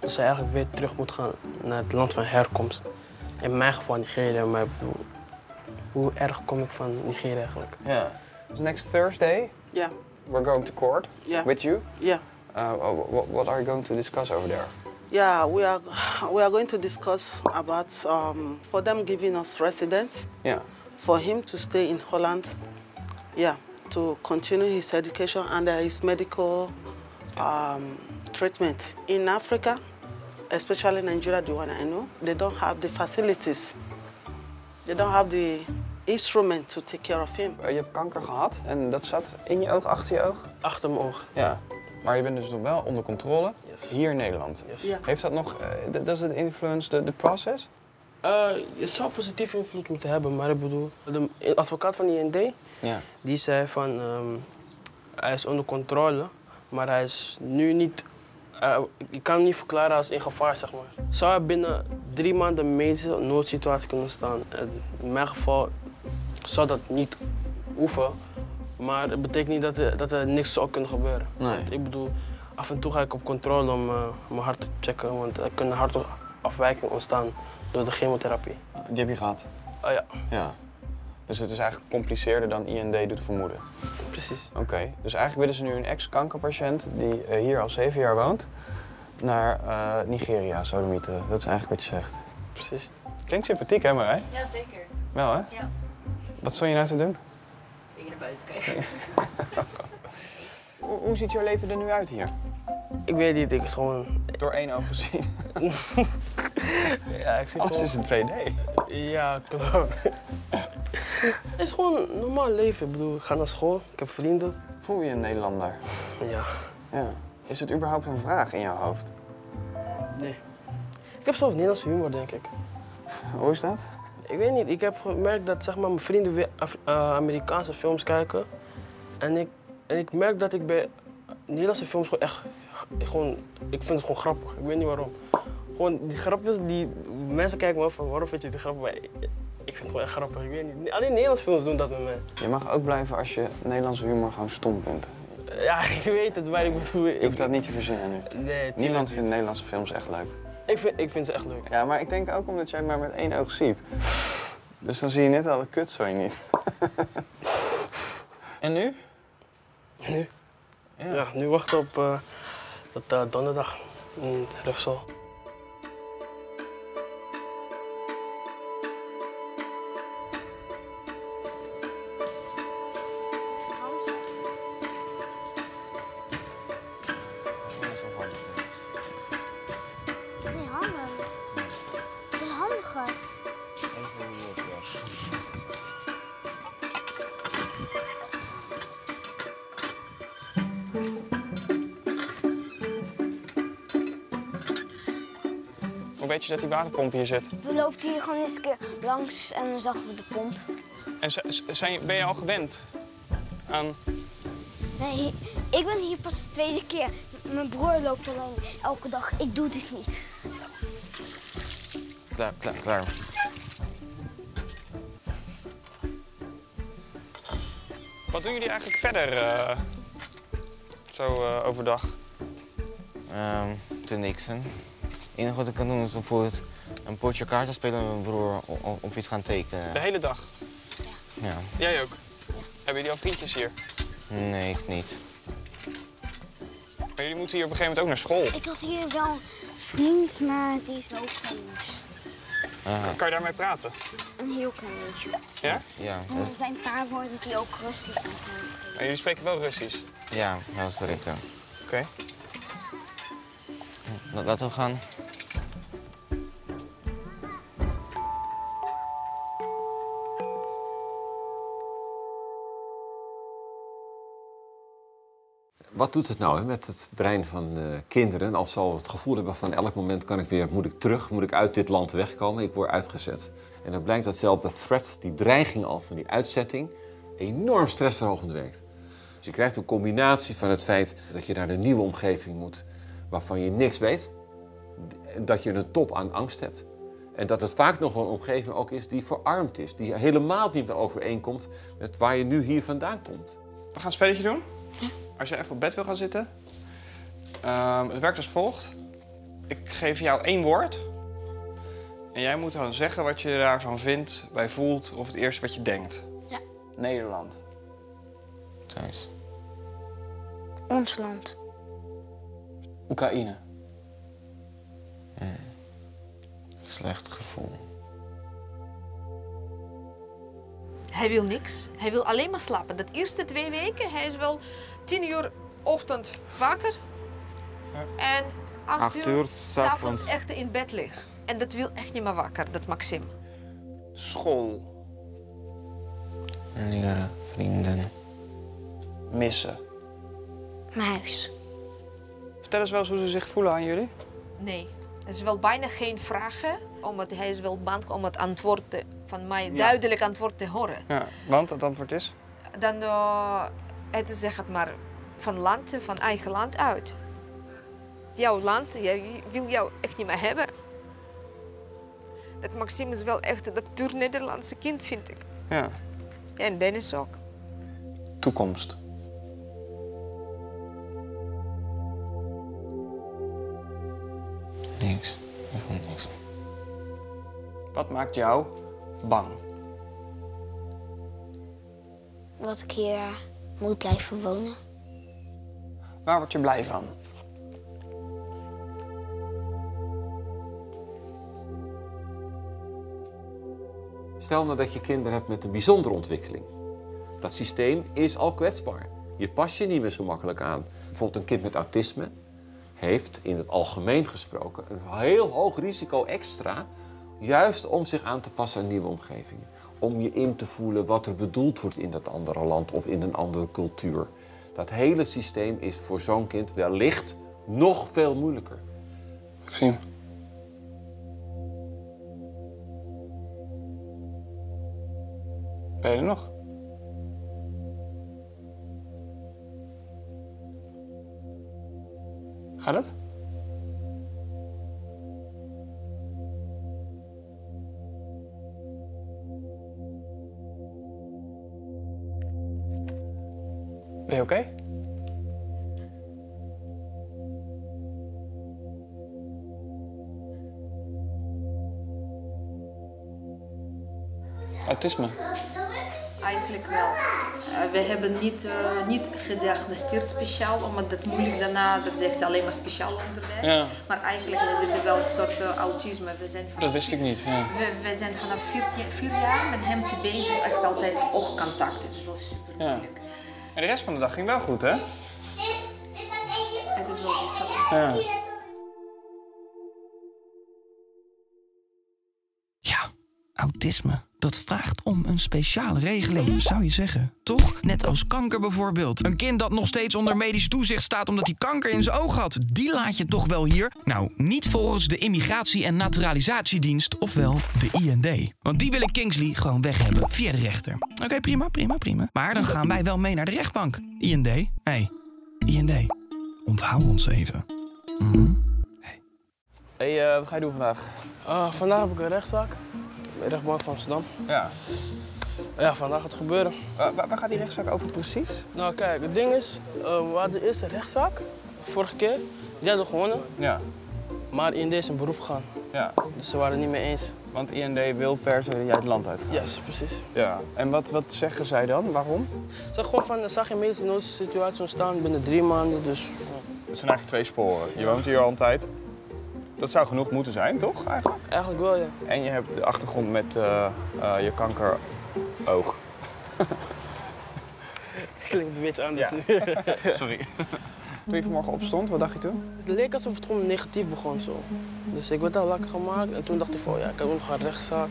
Dus je eigenlijk weer terug moet gaan naar het land van herkomst. In mijn geval Nigeria, maar ik bedoel... Hoe erg kom ik van Nigeria eigenlijk? Ja. It's next Thursday. Yeah. We're going to court. Yeah. With you. Yeah. Uh, what, what are you going to discuss over there? Yeah, we are we are going to discuss about um, for them giving us residence. Yeah. For him to stay in Holland. Yeah. To continue his education and his medical um, treatment in Africa, especially Nigeria, the one I know, they don't have the facilities. They don't have the instrument to take care of him. Je hebt kanker gehad en dat zat in je oog, achter je oog? Achter mijn oog. Ja. Maar je bent dus nog wel onder controle, yes. Hier in Nederland. Yes. Ja. Heeft dat nog, uh, does it influence the, the process? Uh, je zou positief invloed moeten hebben, maar ik bedoel... De advocaat van de I N D, ja. Die zei van, um, hij is onder controle, maar hij is nu niet... Uh, je kan hem niet verklaren als in gevaar, zeg maar. Zou hij binnen drie maanden medische noodsituatie kunnen staan? In mijn geval... zou dat niet hoeven, maar het betekent niet dat er, dat er niks zou kunnen gebeuren. Nee. Ik bedoel, af en toe ga ik op controle om uh, mijn hart te checken, want er kunnen hartafwijkingen ontstaan door de chemotherapie. Die heb je gehad? Ah, ja. Ja. Dus het is eigenlijk compliceerder dan I N D doet vermoeden? Precies. Oké, okay. Dus eigenlijk willen ze nu een ex-kankerpatiënt die uh, hier al zeven jaar woont, naar uh, Nigeria, sodomieten. Dat is eigenlijk wat je zegt. Precies. Klinkt sympathiek, hè, Marij? Ja, zeker. Wel, hè? Ja. Wat zou je nou te doen? Ik naar buiten kijken. hoe, hoe ziet jouw leven er nu uit hier? Ik weet niet, ik is gewoon... Door één oog gezien? Ja, ik zie alles gewoon... is in twee D. Ja, klopt. Het is gewoon een normaal leven. Ik bedoel, ik ga naar school, ik heb vrienden. Voel je een Nederlander? Ja. Ja. Is het überhaupt een vraag in jouw hoofd? Nee. Ik heb zelf Nederlandse humor, denk ik. Hoe is dat? Ik weet niet, ik heb gemerkt dat zeg maar, mijn vrienden weer Af uh, Amerikaanse films kijken. En ik, en ik merk dat ik bij Nederlandse films gewoon echt... Ik, gewoon, ik vind het gewoon grappig, ik weet niet waarom. Gewoon die grappen, die mensen kijken me af van waarom vind je die grappig? Maar ik, ik vind het gewoon echt grappig, ik weet niet. Alleen Nederlandse films doen dat met mij. Je mag ook blijven als je Nederlandse humor gewoon stom vindt. Ja, ik weet het, maar ik bedoel... Ik... Je hoeft dat niet te verzinnen nu. Nee, niemand vindt Nederlandse films echt leuk. Ik vind, ik vind ze echt leuk. Ja, maar ik denk ook omdat jij maar met één oog ziet. Dus dan zie je net al de kut, zo je niet. En nu? Nu? Ja, ja nu wachten op uh, dat uh, donderdag in Rijksoverheid. Weet je dat die waterpomp hier zit? We lopen hier gewoon eens een keer langs en dan zagen we de pomp. En zijn, ben je al gewend aan... Nee, ik ben hier pas de tweede keer. Mijn broer loopt alleen elke dag. Ik doe dit niet. Klaar, klaar, klaar. Wat doen jullie eigenlijk verder uh, zo uh, overdag? Um, te niksen. Het enige wat ik kan doen is bijvoorbeeld een potje kaarten spelen met mijn broer om, om iets gaan tekenen. De hele dag? Ja. Jij ook? Hebben jullie al vriendjes hier? Nee, ik niet. Maar jullie moeten hier op een gegeven moment ook naar school. Ik had hier wel vriend, maar die is wel groot. Uh, kan, kan je daarmee praten? Een heel klein beetje. Ja? Ja. Want er zijn een paar woorden die ook Russisch zijn. En jullie spreken wel Russisch? Ja, dat spreek ik wel. Oké. Okay. L- laten we gaan. Wat doet het nou hè, met het brein van uh, kinderen als ze al het gevoel hebben van elk moment kan ik weer, moet ik terug, moet ik uit dit land wegkomen, ik word uitgezet. En dan blijkt dat zelfs de threat, die dreiging al van die uitzetting, enorm stressverhogend werkt. Dus je krijgt een combinatie van het feit dat je naar een nieuwe omgeving moet waarvan je niks weet, dat je een top aan angst hebt. En dat het vaak nog een omgeving ook is die verarmd is, die helemaal niet meer overeenkomt met waar je nu hier vandaan komt. We gaan een spelletje doen. Als je even op bed wil gaan zitten, uh, het werkt als volgt. Ik geef jou één woord en jij moet dan zeggen wat je daarvan vindt, bij voelt of het eerste wat je denkt. Ja. Nederland. Thuis. Ons land. Oekraïne. Mm. Slecht gevoel. Hij wil niks. Hij wil alleen maar slapen. De eerste twee weken, hij is wel tien uur ochtend wakker en acht, acht uur, uur s'avonds echt in bed liggen. En dat wil echt niet meer wakker, dat Maksim. School. Leren, vrienden. Missen. Mijn huis. Vertel eens wel eens hoe ze zich voelen aan jullie. Nee, er is wel bijna geen vragen, omdat hij is wel bang om het antwoord te, van mij ja. duidelijk antwoord te horen. Ja, want het antwoord is? Dan... Uh, Het is zeg het maar van land, van eigen land uit. Jouw land, jij wil jou echt niet meer hebben. Dat Maksim is wel echt dat puur Nederlandse kind, vind ik. Ja. En Dennis ook. Toekomst. Niks. Ik vond niks. Wat maakt jou bang? Wat ik hier... moet blijven wonen. Waar word je blij van? Stel nou dat je kinderen hebt met een bijzondere ontwikkeling. Dat systeem is al kwetsbaar. Je past je niet meer zo makkelijk aan. Bijvoorbeeld een kind met autisme heeft in het algemeen gesproken een heel hoog risico extra, juist om zich aan te passen aan nieuwe omgevingen. Om je in te voelen wat er bedoeld wordt in dat andere land of in een andere cultuur. Dat hele systeem is voor zo'n kind wellicht nog veel moeilijker. Maxime. Ben je er nog? Gaat het? Ben je oké? Okay? Autisme? Eigenlijk wel. Uh, we hebben niet, uh, niet gediagnosticeerd speciaal, omdat dat moeilijk daarna, dat zegt alleen maar speciaal onderwijs. Ja. Maar eigenlijk we zitten wel een soort uh, autisme. We zijn vanaf, dat wist ik niet. Ja. We, we zijn vanaf vier, vier jaar met hem te bezig, echt altijd oogcontact. Dat is wel super moeilijk. Ja. En de rest van de dag ging wel goed, hè? Het is wel goed. Ja. Ja, autisme. Dat vraagt om een speciale regeling, zou je zeggen. Toch? Net als kanker bijvoorbeeld. Een kind dat nog steeds onder medisch toezicht staat omdat hij kanker in zijn oog had. Die laat je toch wel hier? Nou, niet volgens de Immigratie- en Naturalisatiedienst, ofwel de I N D. Want die willen Kingsley gewoon weg hebben via de rechter. Oké, okay, prima, prima, prima. Maar dan gaan wij wel mee naar de rechtbank. I N D. Hé, hey, I N D. Onthoud ons even. Mm-hmm. Hey, hey uh, wat ga je doen vandaag? Uh, vandaag heb ik een rechtszaak. De rechtbank van Amsterdam. Ja. Ja, vandaag gaat het gebeuren. Uh, waar, waar gaat die rechtszaak over precies? Nou kijk, het ding is, uh, we hadden eerst een rechtszaak, vorige keer. Die hadden we gewonnen. Ja. Maar I N D is in beroep gegaan. Ja. Dus ze waren het niet mee eens. Want I N D wil per se dat jij het land uitgaat. Ja, yes, precies. Ja. En wat, wat zeggen zij dan? Waarom? Ze zeggen gewoon van, zag je meestal in onze situatie ontstaan binnen drie maanden, dus... Het zijn eigenlijk twee sporen. Je woont hier al een tijd. Dat zou genoeg moeten zijn, toch eigenlijk? Eigenlijk wel, ja. En je hebt de achtergrond met uh, uh, je kankeroog. Klinkt wit anders. Ja. Sorry. Toen je vanmorgen opstond, wat dacht je toen? Het leek alsof het gewoon negatief begon zo. Dus ik werd al wakker gemaakt en toen dacht ik van ja, ik heb nog een rechtszaak.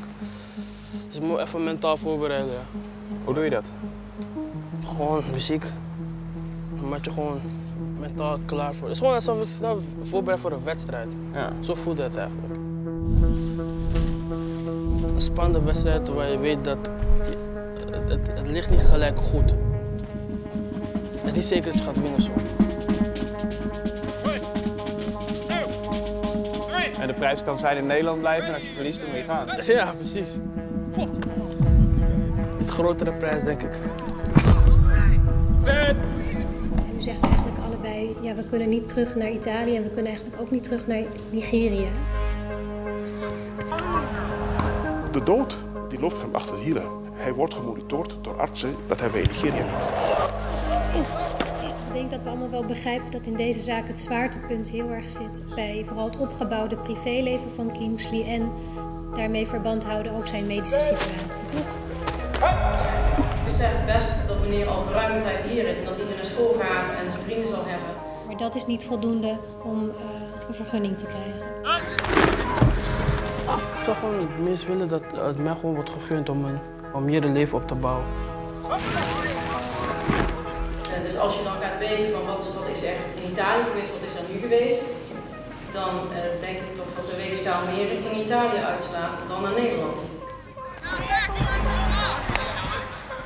Dus ik moet even mentaal voorbereiden. Ja. Hoe doe je dat? Gewoon muziek. Dan maak je gewoon mentaal klaar voor. Het is gewoon alsof het snel voorbereid voor een wedstrijd. Ja. Zo voelt het eigenlijk. Een spannende wedstrijd waar je weet dat het, het ligt niet gelijk goed. Het is niet zeker dat je gaat winnen zo. En de prijs kan zijn in Nederland blijven en als je verliest, dan moet je gaan. Ja, precies. Het is een grotere prijs, denk ik. U zegt eigenlijk allebei, ja, we kunnen niet terug naar Italië en we kunnen eigenlijk ook niet terug naar Nigeria. De dood, die loopt hem achter de hielen. Hij wordt gemonitord door artsen, dat hebben we in Nigeria niet. Ik denk dat we allemaal wel begrijpen dat in deze zaak het zwaartepunt heel erg zit bij vooral het opgebouwde privéleven van Kingsley en daarmee verband houden ook zijn medische situatie, toch? Ik besef best dat meneer al ruim een tijd hier is en dat hij weer naar school gaat en zijn vrienden zal hebben. Maar dat is niet voldoende om uh, een vergunning te krijgen. Ik zou gewoon het meest willen dat het mij gewoon wordt gegund om, een, om hier een leven op te bouwen. Dus als je dan gaat weten van wat, wat is er in Italië geweest, wat is er nu geweest, dan eh, denk ik toch dat de weegschaal meer richting Italië uitslaat dan naar Nederland.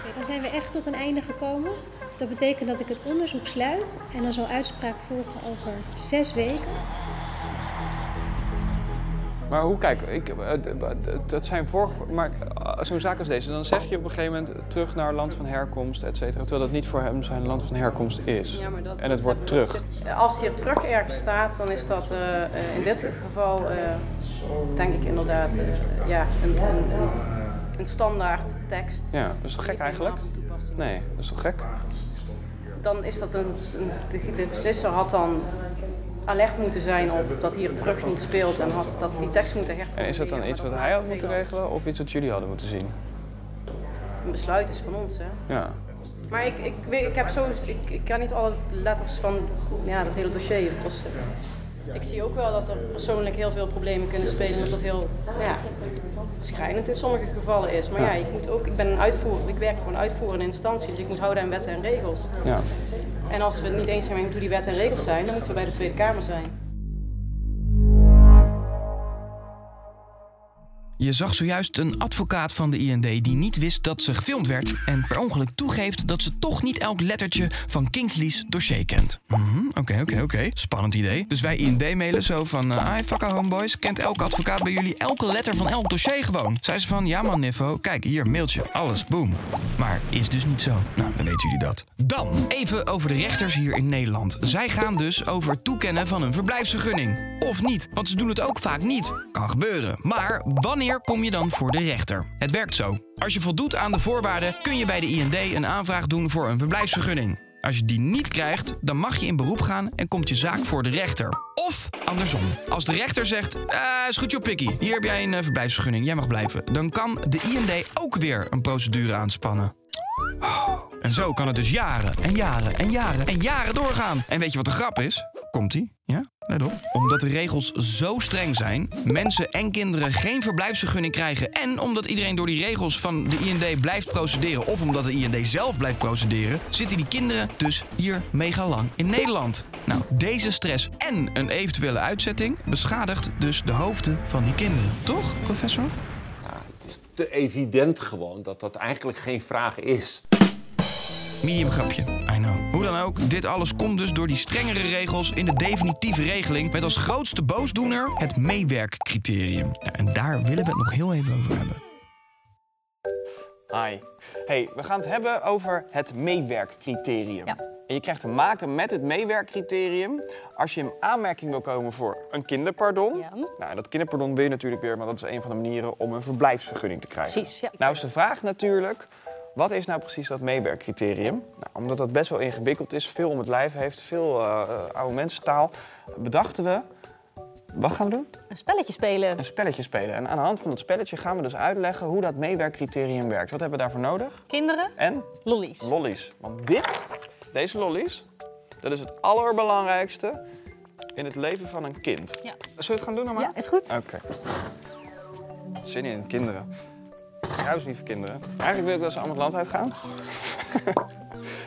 Ja, dan zijn we echt tot een einde gekomen. Dat betekent dat ik het onderzoek sluit en dan zal uitspraak volgen over zes weken. Maar hoe, kijk, ik, dat zijn vorige, maar zo'n zaak als deze, dan zeg je op een gegeven moment terug naar land van herkomst, et cetera. Terwijl dat niet voor hem zijn land van herkomst is. Ja, maar dat, en het dat wordt terug. Ook, als hier terug ergens staat, dan is dat uh, in dit geval, uh, denk ik inderdaad, uh, ja, een, een, een standaard tekst. Ja, dat is toch gek eigenlijk? Nee, dat is toch gek? Dan is dat een, een de, de beslisser had dan... alert moeten zijn op dat hier terug niet speelt en had dat die tekst moeten hervormen. En is dat dan iets wat hij had moeten regelen of iets wat jullie hadden moeten zien? Een besluit is van ons, hè? Ja. Maar ik, ik, weet, ik heb zo, ik, ik ken niet alle letters van ja, dat hele dossier. Dat was, ik zie ook wel dat er persoonlijk heel veel problemen kunnen spelen en dat dat heel ja, schrijnend in sommige gevallen is. Maar ja, ja ik, moet ook, ik, ben een uitvoerder, ik werk voor een uitvoerende instantie, dus ik moet houden aan wetten en regels. Ja. En als we het niet eens zijn met hoe die wetten en regels zijn, dan moeten we bij de Tweede Kamer zijn. Je zag zojuist een advocaat van de I N D die niet wist dat ze gefilmd werd... en per ongeluk toegeeft dat ze toch niet elk lettertje van Kingsley's dossier kent. Oké, oké, oké. Spannend idee. Dus wij I N D mailen zo van... Hi, uh, fucka homeboys. Kent elke advocaat bij jullie elke letter van elk dossier gewoon? Zei ze van, ja man niffo, kijk, hier, mailtje, alles, boom. Maar is dus niet zo. Nou, dan weten jullie dat. Dan even over de rechters hier in Nederland. Zij gaan dus over het toekennen van een verblijfsvergunning. Of niet, want ze doen het ook vaak niet. Kan gebeuren. Maar wanneer kom je dan voor de rechter? Het werkt zo. Als je voldoet aan de voorwaarden, kun je bij de I N D een aanvraag doen voor een verblijfsvergunning. Als je die niet krijgt, dan mag je in beroep gaan en komt je zaak voor de rechter. Of andersom. Als de rechter zegt, ah, is goed joh pikkie, hier heb jij een uh, verblijfsvergunning, jij mag blijven. Dan kan de I N D ook weer een procedure aanspannen. Oh. En zo kan het dus jaren en jaren en jaren en jaren doorgaan. En weet je wat de grap is? Komt-ie? Ja? Let op. Omdat de regels zo streng zijn, mensen en kinderen geen verblijfsvergunning krijgen... en omdat iedereen door die regels van de I N D blijft procederen... of omdat de I N D zelf blijft procederen... zitten die kinderen dus hier mega lang in Nederland. Nou, deze stress en een eventuele uitzetting... beschadigt dus de hoofden van die kinderen. Toch, professor? Ja, het is te evident gewoon dat dat eigenlijk geen vraag is... Medium grapje, I know. Hoe dan ook, dit alles komt dus door die strengere regels in de definitieve regeling... met als grootste boosdoener het meewerkcriterium. Ja, en daar willen we het nog heel even over hebben. Hi. Hey, we gaan het hebben over het meewerkcriterium. Ja. En je krijgt te maken met het meewerkcriterium als je in aanmerking wil komen voor een kinderpardon. Ja. Nou, dat kinderpardon wil je natuurlijk weer, maar dat is een van de manieren om een verblijfsvergunning te krijgen. Precies, ja. Nou is de vraag natuurlijk, wat is nou precies dat meewerkcriterium? Nou, omdat dat best wel ingewikkeld is, veel om het lijf heeft, veel uh, oude mensentaal, bedachten we... Wat gaan we doen? Een spelletje spelen. Een spelletje spelen. En aan de hand van dat spelletje gaan we dus uitleggen hoe dat meewerkcriterium werkt. Wat hebben we daarvoor nodig? Kinderen. En? Lollies. Lollies. Want dit, deze lollies, dat is het allerbelangrijkste in het leven van een kind. Ja. Zullen we het gaan doen, normaal? Ja, is goed. Oké. Okay. Zin in, kinderen. Huislieve kinderen. Eigenlijk wil ik dat ze allemaal het land uitgaan.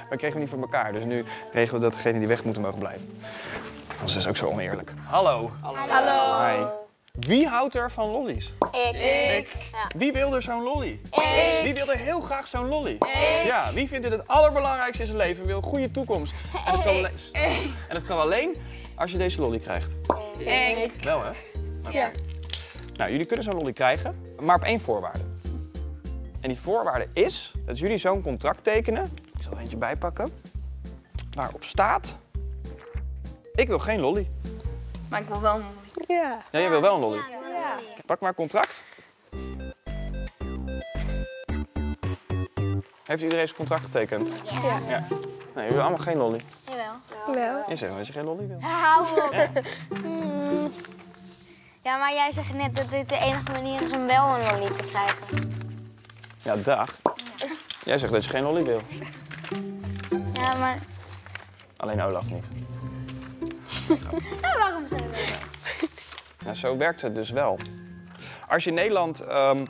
Maar kregen we niet voor elkaar. Dus nu regelen we dat degenen die weg moeten mogen blijven. Dat is ook zo oneerlijk. Hallo. Hallo. Hallo. Hi. Wie houdt er van lollies? Ik. Ik. Ja. Wie wil er zo'n lolly? Ik. Wie wil er heel graag zo'n lolly? Ik. Ja, wie vindt dit het allerbelangrijkste in zijn leven en wil een goede toekomst? En dat, kan en dat kan alleen als je deze lolly krijgt. Ik. Wel, hè? Okay. Ja. Nou, jullie kunnen zo'n lolly krijgen, maar op één voorwaarde. En die voorwaarde is dat jullie zo'n contract tekenen. Ik zal er eentje bijpakken. Waarop staat... Ik wil geen lolly. Maar ik wil wel een lolly. Ja. Ja, jij wil wel een lolly. Ja, ja. Pak maar contract. Heeft iedereen zijn contract getekend? Ja. Ja. Ja. Nee, jullie allemaal geen lolly. Jawel. Wel. Je zegt dat je geen lolly wil. Hou op. Ja. Hmm. Ja, maar jij zegt net dat dit de enige manier is om wel een lolly te krijgen. Ja, dag. Ja. Jij zegt dat je geen lolly wil. Ja, maar... Alleen Olaf niet. Nou, waarom zijn we dat? Nou, zo werkt het dus wel. Als je in Nederland um,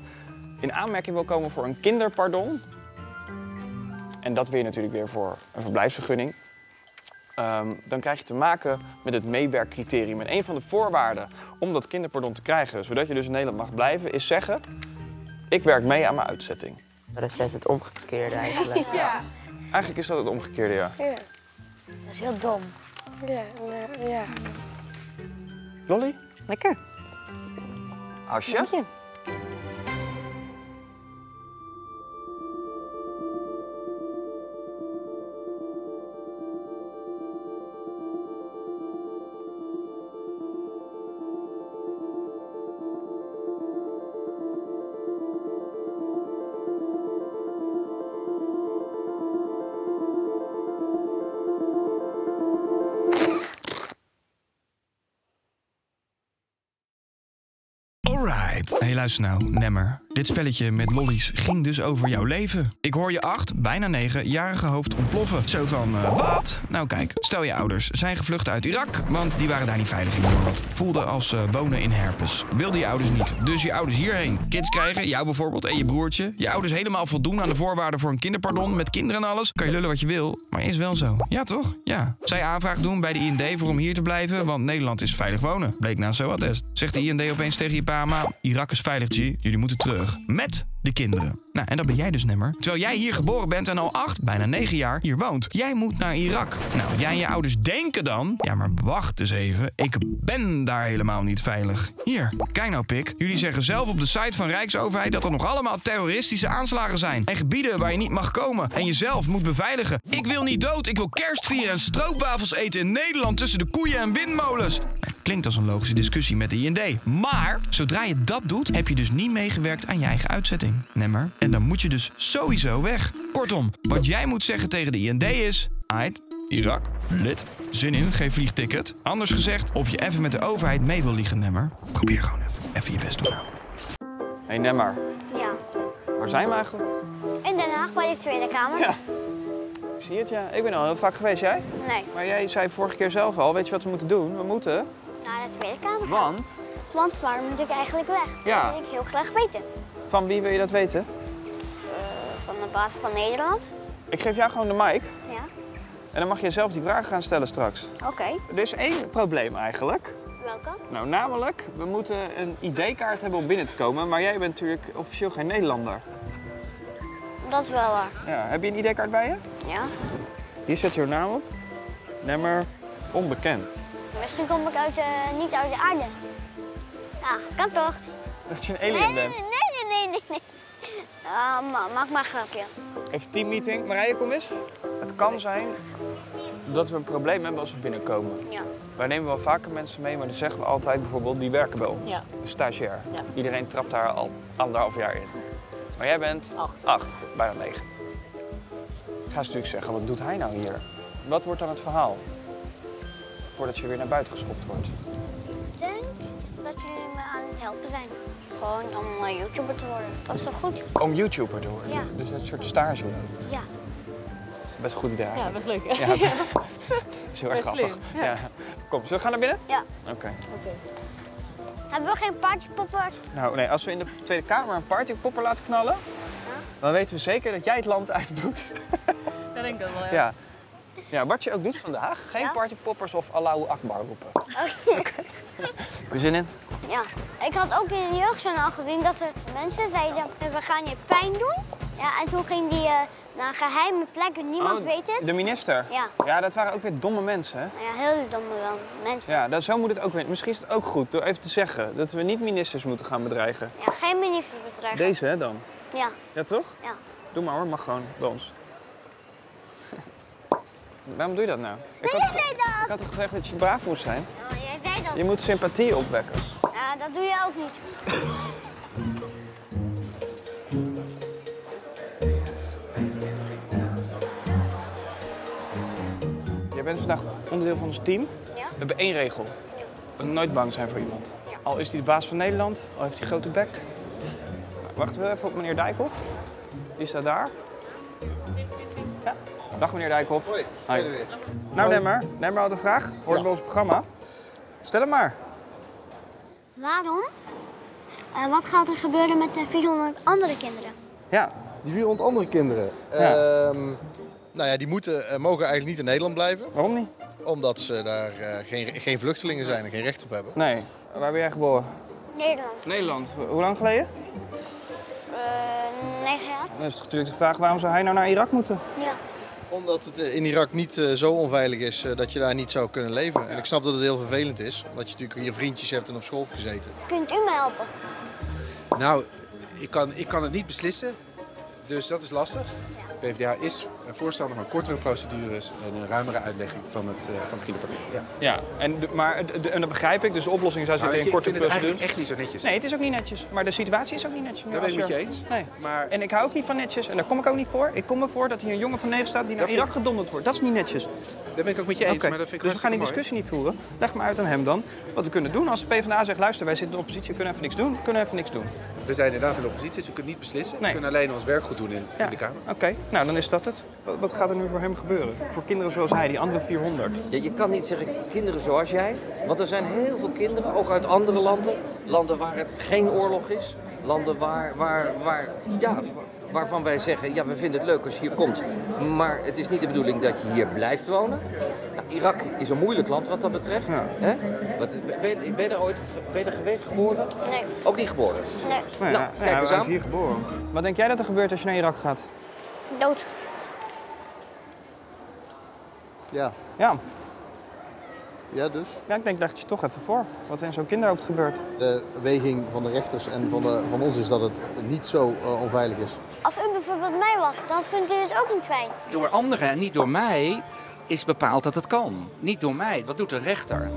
in aanmerking wil komen voor een kinderpardon... en dat wil je natuurlijk weer voor een verblijfsvergunning... Um, dan krijg je te maken met het meewerkcriterium. En een van de voorwaarden om dat kinderpardon te krijgen... zodat je dus in Nederland mag blijven, is zeggen... ik werk mee aan mijn uitzetting. Dat is net het omgekeerde eigenlijk. Ja. Eigenlijk is dat het omgekeerde, ja. Ja. Dat is heel dom. Ja, nou, ja. Lolly? Lekker. Asje? Dank je. Hey, luister nou, Nemmer. Dit spelletje met lollies ging dus over jouw leven. Ik hoor je acht, bijna negen-jarige hoofd ontploffen. Zo van, uh, wat? Nou kijk, stel je ouders zijn gevlucht uit Irak, want die waren daar niet veilig in. Wat voelde als uh, wonen in herpes. Wilden je ouders niet, dus je ouders hierheen. Kids krijgen, jou bijvoorbeeld en je broertje. Je ouders helemaal voldoen aan de voorwaarden voor een kinderpardon, met kinderen en alles. Kan je lullen wat je wil, maar is wel zo. Ja toch? Ja. Zij aanvraag doen bij de I N D voor om hier te blijven, want Nederland is veilig wonen. Bleek na een S O A-test. Zegt de I N D opeens tegen je pa, maar Irak is veilig, G. Jullie moeten terug. Met de kinderen. Nou, en dat ben jij dus, Nemmer. Terwijl jij hier geboren bent en al acht, bijna negen jaar, hier woont. Jij moet naar Irak. Nou, jij en je ouders denken dan... Ja, maar wacht eens even. Ik ben daar helemaal niet veilig. Hier, kijk nou, pik. Jullie zeggen zelf op de site van Rijksoverheid... dat er nog allemaal terroristische aanslagen zijn. En gebieden waar je niet mag komen. En jezelf moet beveiligen. Ik wil niet dood. Ik wil kerst vieren en stroopwafels eten in Nederland... tussen de koeien en windmolens. Klinkt als een logische discussie met de I N D. Maar, zodra je dat doet, heb je dus niet meegewerkt aan je eigen uitzetting. Nemmer. En dan moet je dus sowieso weg. Kortom, wat jij moet zeggen tegen de I N D is... Ait, Irak, lid. Zin in, geen vliegticket. Anders gezegd, of je even met de overheid mee wil liegen, Nemmer. Probeer gewoon even. Even je best doen. Hé, hey, Nemmer. Ja? Waar zijn we eigenlijk? In Den Haag, bij de Tweede Kamer. Ja. Ik zie het, ja. Ik ben al heel vaak geweest. Jij? Nee. Maar jij zei vorige keer zelf al, weet je wat we moeten doen? We moeten... Naar de Tweede Kamer gaan. Want? Want waar moet ik eigenlijk weg? Dat ja. wil ik heel graag weten. Van wie wil je dat weten? Uh, van de baas van Nederland. Ik geef jou gewoon de mic. Ja. En dan mag je zelf die vragen gaan stellen straks. Oké. Okay. Er is één probleem eigenlijk. Welke? Nou, namelijk, we moeten een I D-kaart hebben om binnen te komen. Maar jij bent natuurlijk officieel geen Nederlander. Dat is wel waar. Ja, heb je een I D-kaart bij je? Ja. Hier zet je je naam op. Nummer onbekend. Misschien kom ik uit de, niet uit de aarde. Ah, kan toch? Dat je een alien nee, bent. Nee, nee, nee, nee, nee. Uh, maak maar een grapje. Even teammeeting. Marije, kom eens. Het kan zijn dat we een probleem hebben als we binnenkomen. Ja. Wij nemen wel vaker mensen mee, maar dan zeggen we altijd bijvoorbeeld, die werken bij ons. Ja. Een stagiair. Ja. Iedereen trapt daar al anderhalf jaar in. Maar jij bent acht, acht bijna negen. Ik ga natuurlijk zeggen, wat doet hij nou hier? Wat wordt dan het verhaal? Voordat je weer naar buiten geschopt wordt. Ik denk dat jullie me aan het helpen zijn. Gewoon om uh, YouTuber te worden. Dat is toch goed? Om YouTuber te worden? Ja. Dus dat soort stage loopt. Ja. Best een goed idee eigenlijk. Ja, best leuk. Ja, ja. Dat is heel erg grappig. Ja. Ja. Kom, zullen we gaan naar binnen? Ja. Oké. Okay. Okay. Hebben we geen partypoppers? Nou nee, als we in de Tweede Kamer een partypopper laten knallen, ja, dan weten we zeker dat jij het land uitbloedt. Dat denk ik wel, ja. Ja. Ja, wat je ook doet vandaag, geen ja? partypoppers of Allahu Akbar roepen. Oké. Okay. Okay. Heb je zin in? Ja. Ik had ook in de jeugdjournaal gezien dat er mensen zeiden, we gaan je pijn doen. Ja, en toen ging die uh, naar een geheime plek en niemand oh, weet het. De minister? Ja. Ja, dat waren ook weer domme mensen, hè? Ja, heel domme mensen. Ja, dat, zo moet het ook weer. Misschien is het ook goed door even te zeggen dat we niet ministers moeten gaan bedreigen. Ja, geen ministers bedreigen. Deze, hè, dan? Ja. Ja, toch? Ja. Doe maar hoor, mag gewoon bij ons. Waarom doe je dat nou? Ik nee, had, ik, zei dat. ik had toch gezegd dat je braaf moest zijn? Ja, jij zei dat. Je moet sympathie opwekken. Ja, dat doe je ook niet. Jij bent vandaag onderdeel van ons team. Ja. We hebben één regel. Ja. Nooit bang zijn voor iemand. Ja. Al is hij de baas van Nederland, al heeft hij grote bek. Nou, wachten we even op meneer Dijkhoff. Die staat daar. Ja. Dag meneer Dijkhoff. Hoi. Hoi. Nou Nemmer, Nemmer had een vraag. Hoort ja. bij ons programma. Stel hem maar. Waarom? Uh, wat gaat er gebeuren met de vierhonderd andere kinderen? Ja. Die vierhonderd andere kinderen? Ja. Uh, nou ja, die moeten, uh, mogen eigenlijk niet in Nederland blijven. Waarom niet? Omdat ze daar uh, geen, geen vluchtelingen zijn en geen recht op hebben. Nee. Waar ben jij geboren? Nederland. Nederland. Hoe lang geleden? Uh, negen jaar. Dan is het natuurlijk de vraag, waarom zou hij nou naar Irak moeten? Ja. Omdat het in Irak niet uh, zo onveilig is uh, dat je daar niet zou kunnen leven. En ik snap dat het heel vervelend is, omdat je natuurlijk hier vriendjes hebt en op school hebt gezeten. Kunt u me helpen? Nou, ik kan, ik kan het niet beslissen, dus dat is lastig. De PvdA is een voorstander van kortere procedures en een ruimere uitlegging van het, uh, van het kinderpakket. Ja, ja en, maar, de, en dat begrijp ik, dus de oplossing zou zitten nou, in korte procedures. Ik vind het echt niet zo netjes. Nee, het is ook niet netjes. Maar de situatie is ook niet netjes. Daar ben ik met je eens. Nee. Maar... En ik hou ook niet van netjes en daar kom ik ook niet voor. Ik kom ervoor dat hier een jongen van negen staat die naar Irak gedonderd wordt. Dat is niet netjes. Daar ben ik ook met je eens. Okay. Maar dat vind ik dus we gaan die discussie mooi. niet voeren. Leg maar uit aan hem dan wat we kunnen doen. Als de PvdA zegt, luister, wij zitten in de oppositie, we kunnen even niks doen. We kunnen even niks doen. We zijn inderdaad in de oppositie, dus we kunnen niet beslissen. Nee. We kunnen alleen ons werk goed doen in, het, ja. in de Kamer. Oké, okay. Nou dan is dat het. Wat gaat er nu voor hem gebeuren? Voor kinderen zoals hij, die andere vierhonderd? Ja, je kan niet zeggen kinderen zoals jij, want er zijn heel veel kinderen, ook uit andere landen. Landen waar het geen oorlog is. Landen waar, waar, waar, ja, waarvan wij zeggen, ja we vinden het leuk als je hier komt. Maar het is niet de bedoeling dat je hier blijft wonen. Nou, Irak is een moeilijk land wat dat betreft. Ja. Hè? Wat, ben, ben je er ooit ben je er geweest geboren? Nee. Ook niet geboren? Nee. Nou, ja, kijk ja, eens aan. Is hier geboren. Wat denk jij dat er gebeurt als je naar Irak gaat? Dood. Ja. Ja. Ja, dus? Ja, ik denk, dacht je toch even voor wat er in zo'n kinderhoofd gebeurt. De weging van de rechters en van, de, van ons is dat het niet zo uh, onveilig is. Als u bijvoorbeeld mij was, dan vindt u het ook niet fijn. Door anderen en niet door mij is bepaald dat het kan. Niet door mij. Wat doet de rechter?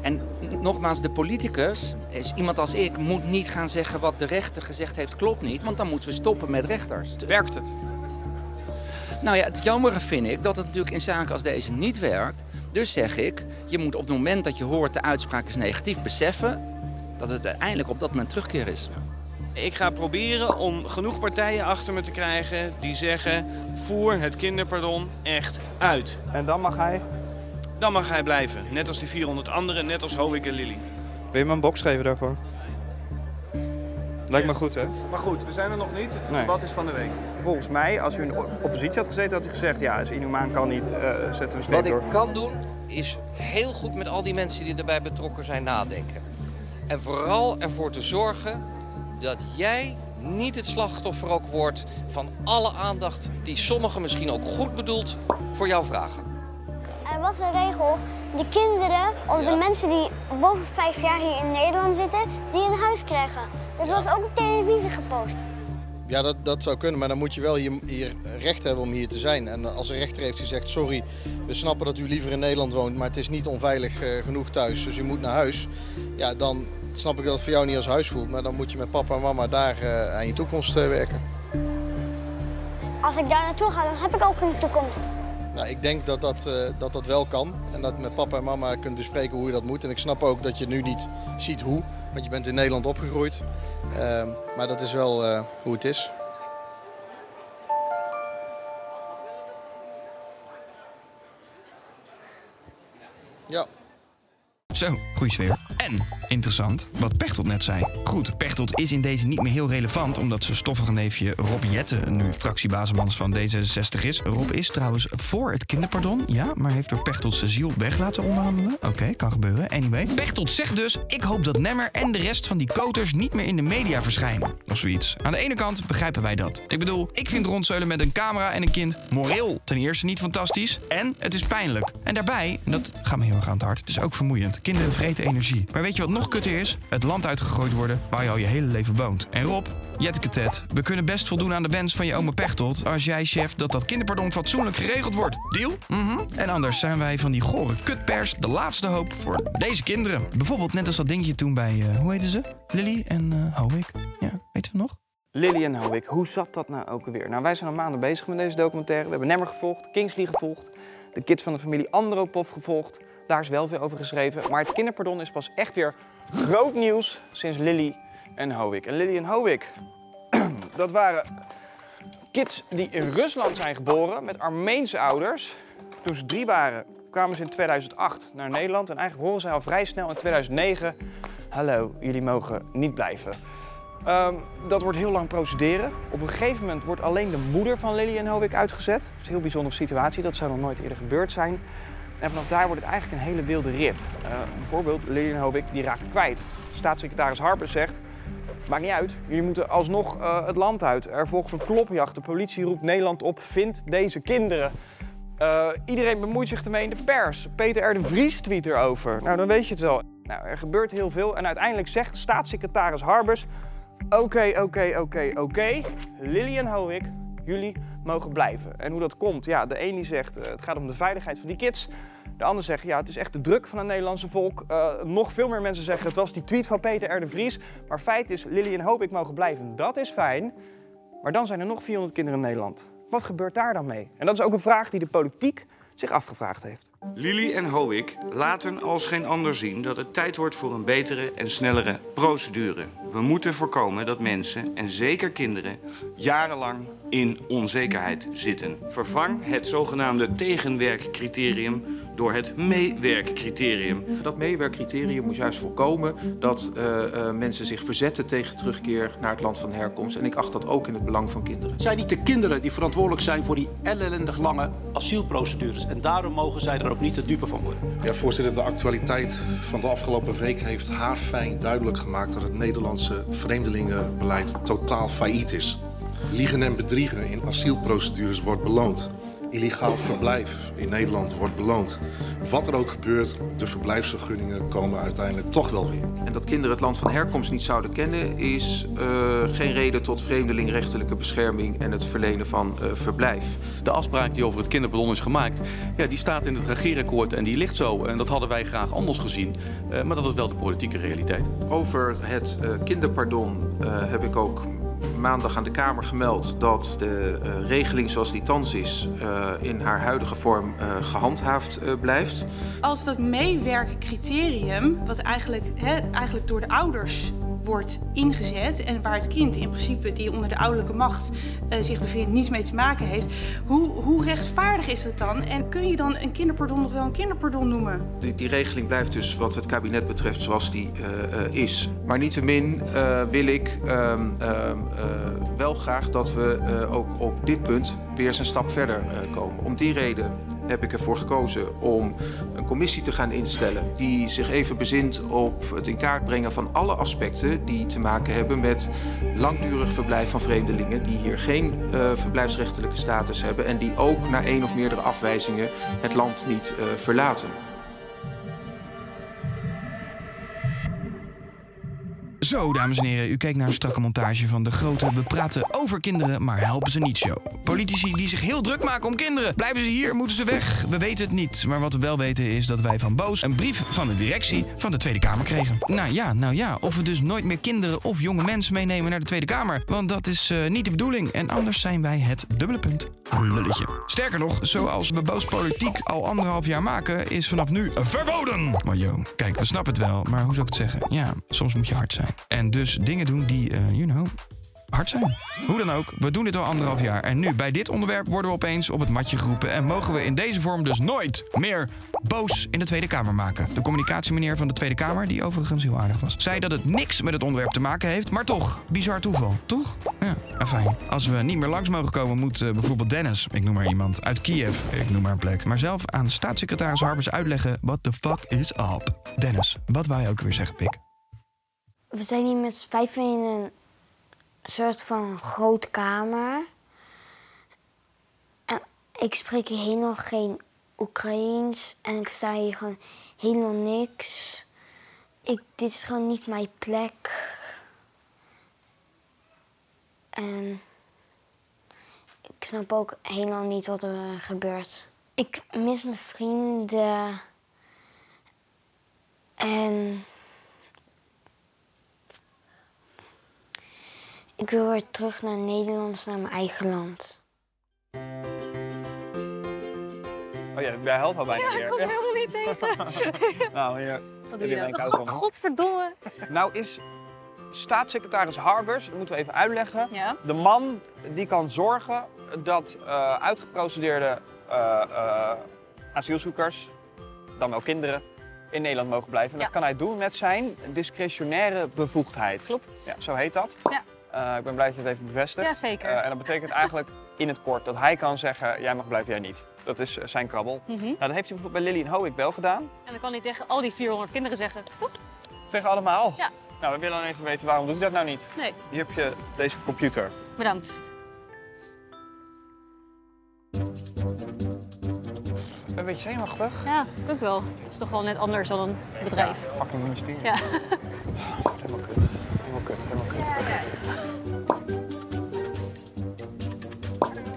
En nogmaals, de politicus, is iemand als ik, moet niet gaan zeggen wat de rechter gezegd heeft klopt niet. Want dan moeten we stoppen met rechters. Werkt het? Nou ja, het jammere vind ik dat het natuurlijk in zaken als deze niet werkt. Dus zeg ik, je moet op het moment dat je hoort de uitspraak is negatief beseffen dat het uiteindelijk op dat moment terugkeer is. Ik ga proberen om genoeg partijen achter me te krijgen die zeggen voer het kinderpardon echt uit. En dan mag hij? Dan mag hij blijven. Net als die vierhonderd anderen, net als Howick en Lili. Wil je me een box geven daarvoor? Lijkt me goed, hè? Maar goed, we zijn er nog niet. Het debat is van de week. Volgens mij, als u in de oppositie had gezeten, had u gezegd... ja, is inhumaan, kan niet, uh, zetten we streep door. Wat ik kan doen, is heel goed met al die mensen die erbij betrokken zijn nadenken. En vooral ervoor te zorgen dat jij niet het slachtoffer ook wordt... van alle aandacht die sommigen misschien ook goed bedoeld voor jouw vragen. Er was een regel, de kinderen of ja. de mensen die boven vijf jaar hier in Nederland zitten... die een huis krijgen. Dat was ook op televisie gepost. Ja, dat, dat zou kunnen, maar dan moet je wel hier, hier recht hebben om hier te zijn. En als een rechter heeft gezegd, sorry, we snappen dat u liever in Nederland woont, maar het is niet onveilig uh, genoeg thuis, dus u moet naar huis. Ja, dan snap ik dat het voor jou niet als huis voelt, maar dan moet je met papa en mama daar uh, aan je toekomst uh, werken. Als ik daar naartoe ga, dan heb ik ook geen toekomst. Nou, ik denk dat dat, uh, dat dat wel kan en dat met papa en mama kunt bespreken hoe je dat moet. En ik snap ook dat je nu niet ziet hoe, want je bent in Nederland opgegroeid. Uh, maar dat is wel uh, hoe het is. Ja. Zo, goeie sfeer. En, interessant, wat Pechtold net zei. Goed, Pechtold is in deze niet meer heel relevant, omdat zijn stoffige neefje Rob Jetten nu fractiebazemans van D zesenzestig is. Rob is trouwens voor het kinderpardon, ja, maar heeft door Pechtold zijn ziel weg laten onderhandelen. Oké, okay, kan gebeuren. Anyway. Pechtold zegt dus, ik hoop dat Nemmer en de rest van die koters niet meer in de media verschijnen. Of zoiets. Aan de ene kant begrijpen wij dat. Ik bedoel, ik vind rondzeulen met een camera en een kind moreel ten eerste niet fantastisch en het is pijnlijk. En daarbij, en dat gaat me heel erg aan het hart, het is ook vermoeiend. Kinderen vreten energie. Maar weet je wat nog kutter is? Het land uitgegooid worden waar je al je hele leven woont. En Rob, Jettekatet, we kunnen best voldoen aan de wens van je oma Pechtold als jij chef dat dat kinderpardon fatsoenlijk geregeld wordt. Deal? Mm-hmm. En anders zijn wij van die gore kutpers de laatste hoop voor deze kinderen. Bijvoorbeeld net als dat dingetje toen bij, uh, hoe heette ze? Lili en uh, Howick. Ja, weten we nog? Lili en Howick, hoe zat dat nou ook alweer? Nou, wij zijn al maanden bezig met deze documentaire. We hebben Nemmer gevolgd, Kingsley gevolgd, de kids van de familie Andropov gevolgd. Daar is wel veel over geschreven, maar het kinderpardon is pas echt weer groot nieuws sinds Lili en Howick. En Lili en Howick, dat waren kids die in Rusland zijn geboren met Armeense ouders. Toen ze drie waren, kwamen ze in tweeduizend acht naar Nederland en eigenlijk horen ze al vrij snel in tweeduizend negen... hallo, jullie mogen niet blijven. Um, dat wordt heel lang procederen. Op een gegeven moment wordt alleen de moeder van Lili en Howick uitgezet. Dat is een heel bijzondere situatie, dat zou nog nooit eerder gebeurd zijn. En vanaf daar wordt het eigenlijk een hele wilde rit. Uh, bijvoorbeeld Lili en Howick, die raken kwijt. Staatssecretaris Harbers zegt, maakt niet uit, jullie moeten alsnog uh, het land uit. Er volgt een klopjacht, de politie roept Nederland op, vind deze kinderen. Uh, iedereen bemoeit zich ermee in de pers. Peter R. de Vries tweet erover. Nou, dan weet je het wel. Nou, er gebeurt heel veel en uiteindelijk zegt staatssecretaris Harbers, oké, oké, oké, oké, Lili en Howick, jullie mogen blijven. En hoe dat komt, ja, de een die zegt uh, het gaat om de veiligheid van die kids. De ander zegt ja, het is echt de druk van het Nederlandse volk. Uh, nog veel meer mensen zeggen het was die tweet van Peter R. de Vries. Maar feit is, Lili en Howick mogen blijven. Dat is fijn. Maar dan zijn er nog vierhonderd kinderen in Nederland. Wat gebeurt daar dan mee? En dat is ook een vraag die de politiek zich afgevraagd heeft. Lili en Howick laten als geen ander zien dat het tijd wordt voor een betere en snellere procedure. We moeten voorkomen dat mensen, en zeker kinderen, jarenlang in onzekerheid zitten. Vervang het zogenaamde tegenwerkcriterium door het meewerkcriterium. Dat meewerkcriterium moet juist voorkomen dat uh, uh, mensen zich verzetten tegen terugkeer naar het land van herkomst. En ik acht dat ook in het belang van kinderen. Het zijn niet de kinderen die verantwoordelijk zijn voor die ellendig lange asielprocedures. En daarom mogen zij er ook niet het dupe van worden. Ja, voorzitter, de actualiteit van de afgelopen week heeft haarfijn duidelijk gemaakt dat het Nederlandse vreemdelingenbeleid totaal failliet is. Liegen en bedriegen in asielprocedures wordt beloond. Illegaal verblijf in Nederland wordt beloond. Wat er ook gebeurt, de verblijfsvergunningen komen uiteindelijk toch wel weer. En dat kinderen het land van herkomst niet zouden kennen is uh, geen reden tot vreemdelingrechtelijke bescherming en het verlenen van uh, verblijf. De afspraak die over het kinderpardon is gemaakt, ja, die staat in het regeerakkoord en die ligt zo. En dat hadden wij graag anders gezien, uh, maar dat is wel de politieke realiteit. Over het uh, kinderpardon uh, heb ik ook maandag aan de Kamer gemeld dat de uh, regeling zoals die thans is uh, in haar huidige vorm uh, gehandhaafd uh, blijft. Als dat meewerkcriterium, wat eigenlijk, he, eigenlijk door de ouders wordt ingezet en waar het kind in principe die onder de ouderlijke macht uh, zich bevindt niets mee te maken heeft, hoe, hoe rechtvaardig is dat dan? En kun je dan een kinderpardon nog wel een kinderpardon noemen? Die, die regeling blijft dus wat het kabinet betreft zoals die uh, uh, is. Maar niettemin uh, wil ik uh, uh, Uh, wel graag dat we uh, ook op dit punt weer eens een stap verder uh, komen. Om die reden heb ik ervoor gekozen om een commissie te gaan instellen die zich even bezint op het in kaart brengen van alle aspecten die te maken hebben met langdurig verblijf van vreemdelingen die hier geen uh, verblijfsrechtelijke status hebben en die ook na één of meerdere afwijzingen het land niet uh, verlaten. Zo, dames en heren, u kijkt naar een strakke montage van de grote We praten over kinderen, maar helpen ze niet show. Politici die zich heel druk maken om kinderen. Blijven ze hier, moeten ze weg? We weten het niet. Maar wat we wel weten is dat wij van BOOS een brief van de directie van de Tweede Kamer kregen. Nou ja, nou ja, of we dus nooit meer kinderen of jonge mensen meenemen naar de Tweede Kamer. Want dat is uh, niet de bedoeling. En anders zijn wij het dubbele punt aan lulletje. Sterker nog, zoals we BOOS politiek al anderhalf jaar maken, is vanaf nu verboden. Maar joh, kijk, we snappen het wel, maar hoe zou ik het zeggen? Ja, soms moet je hard zijn. En dus dingen doen die, uh, you know, hard zijn. Hoe dan ook, we doen dit al anderhalf jaar. En nu, bij dit onderwerp, worden we opeens op het matje geroepen. En mogen we in deze vorm dus nooit meer BOOS in de Tweede Kamer maken. De communicatiemeneer van de Tweede Kamer, die overigens heel aardig was, zei dat het niks met het onderwerp te maken heeft. Maar toch, bizar toeval, toch? Ja, en fijn. Als we niet meer langs mogen komen, moet uh, bijvoorbeeld Dennis, ik noem maar iemand, uit Kiev, ik noem maar een plek, maar zelf aan staatssecretaris Harbers uitleggen: what the fuck is up? Dennis, wat wou je ook weer zeggen, pik? We zijn hier met z'n vijven in een soort van groot kamer. En ik spreek hier helemaal geen Oekraïens en ik versta hier gewoon helemaal niks. Ik, dit is gewoon niet mijn plek. En ik snap ook helemaal niet wat er gebeurt. Ik mis mijn vrienden. En ik wil weer terug naar Nederland, naar mijn eigen land. Oh ja, jij helpt al bijna weer. Ja, ik kom helemaal niet tegen. Nou, hier. Wat doe je dan? Godverdomme. Nou is staatssecretaris Harbers, dat moeten we even uitleggen, ja, de man die kan zorgen dat uh, uitgeprocedeerde uh, uh, asielzoekers, dan wel kinderen, in Nederland mogen blijven. En ja, dat kan hij doen met zijn discretionaire bevoegdheid. Klopt. Ja, zo heet dat. Ja. Uh, ik ben blij dat je het even bevestigt. Ja, zeker. Uh, en dat betekent eigenlijk in het kort dat hij kan zeggen: jij mag blijven, jij niet. Dat is uh, zijn krabbel. Mm-hmm. Nou, dat heeft hij bijvoorbeeld bij Lili en Howick wel gedaan. En dan kan hij tegen al die vierhonderd kinderen zeggen, toch? Tegen allemaal? Ja. Nou, we willen dan even weten, waarom doet hij dat nou niet? Nee. Hier heb je deze computer. Bedankt. Een beetje zenuwachtig. Ja, ook wel. Het is toch wel net anders dan een bedrijf. Ja, fucking ministerie. Ja. Helemaal kut. Helemaal kut. Helemaal kut. Ja, ja.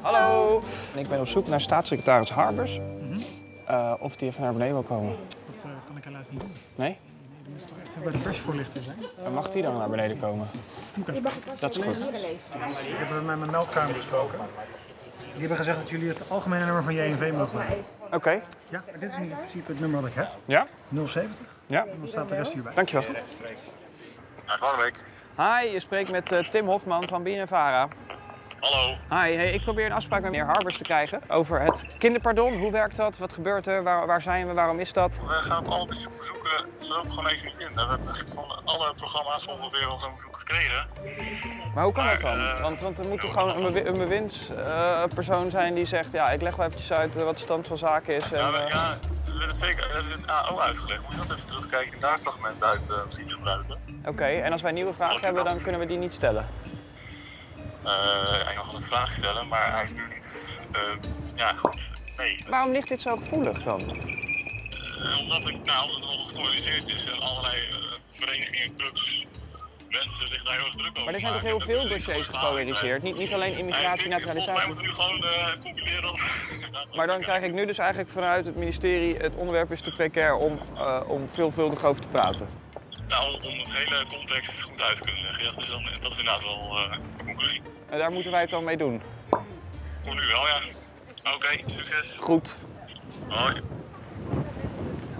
Hallo. Ik ben op zoek naar staatssecretaris Harbers. Mm-hmm. uh, of die even naar beneden wil komen. Dat uh, kan ik helaas niet doen. Nee? Bij de persvoorlichter zijn. En mag die dan naar beneden komen? Dat is goed. Ik heb met mijn meldkamer gesproken. Die hebben gezegd dat jullie het algemene nummer van J N V moeten nemen. Oké. Okay. Ja, dit is in principe het nummer dat ik heb. Ja. nul zeventig. Ja. En dan staat de rest hierbij. Dankjewel. Hi, je spreekt met uh, Tim Hofman van BNVara. Hallo. Hi, hey, ik probeer een afspraak met meneer Harbers te krijgen over het kinderpardon. Hoe werkt dat? Wat gebeurt er? Waar, waar zijn we? Waarom is dat? We gaan op al die verzoeken zo gewoon even niet in. We hebben echt van alle programma's ongeveer al zo'n verzoek gekregen. Maar hoe kan maar, dat dan? Uh, want, want er moet toch gewoon een, be een bewindspersoon uh, zijn die zegt: ja, ik leg wel eventjes uit wat de stand van zaken is. En, ja, we, ja, we hebben zeker, we hebben het A O uitgelegd. Moet je dat even terugkijken en daar het fragment uit uh, zien gebruiken. Oké, okay, en als wij nieuwe vragen dat hebben, dan kunnen we die niet stellen. Uh, hij mag altijd vragen stellen, maar hij is nu niet. Uh, ja, goed. Nee. Waarom ligt dit zo gevoelig dan? Uh, omdat, ik, nou, omdat het al gepolariseerd is en allerlei uh, verenigingen, clubs, mensen zich daar heel erg druk over maken. Maar er zijn toch heel veel dossiers gepolariseerd? Niet, niet alleen immigratie en naturalisatie? Wij moeten nu gewoon uh, concluderen dat. Maar dan krijg ik nu dus eigenlijk vanuit het ministerie: het onderwerp is te precair om, uh, om veelvuldig over te praten. Nou, om het hele context goed uit te kunnen leggen. Ja, dus dan, dat is inderdaad wel uh, een conclusie. En daar moeten wij het dan mee doen? Voor nu wel, ja. Oké, okay, succes. Goed. Hoi.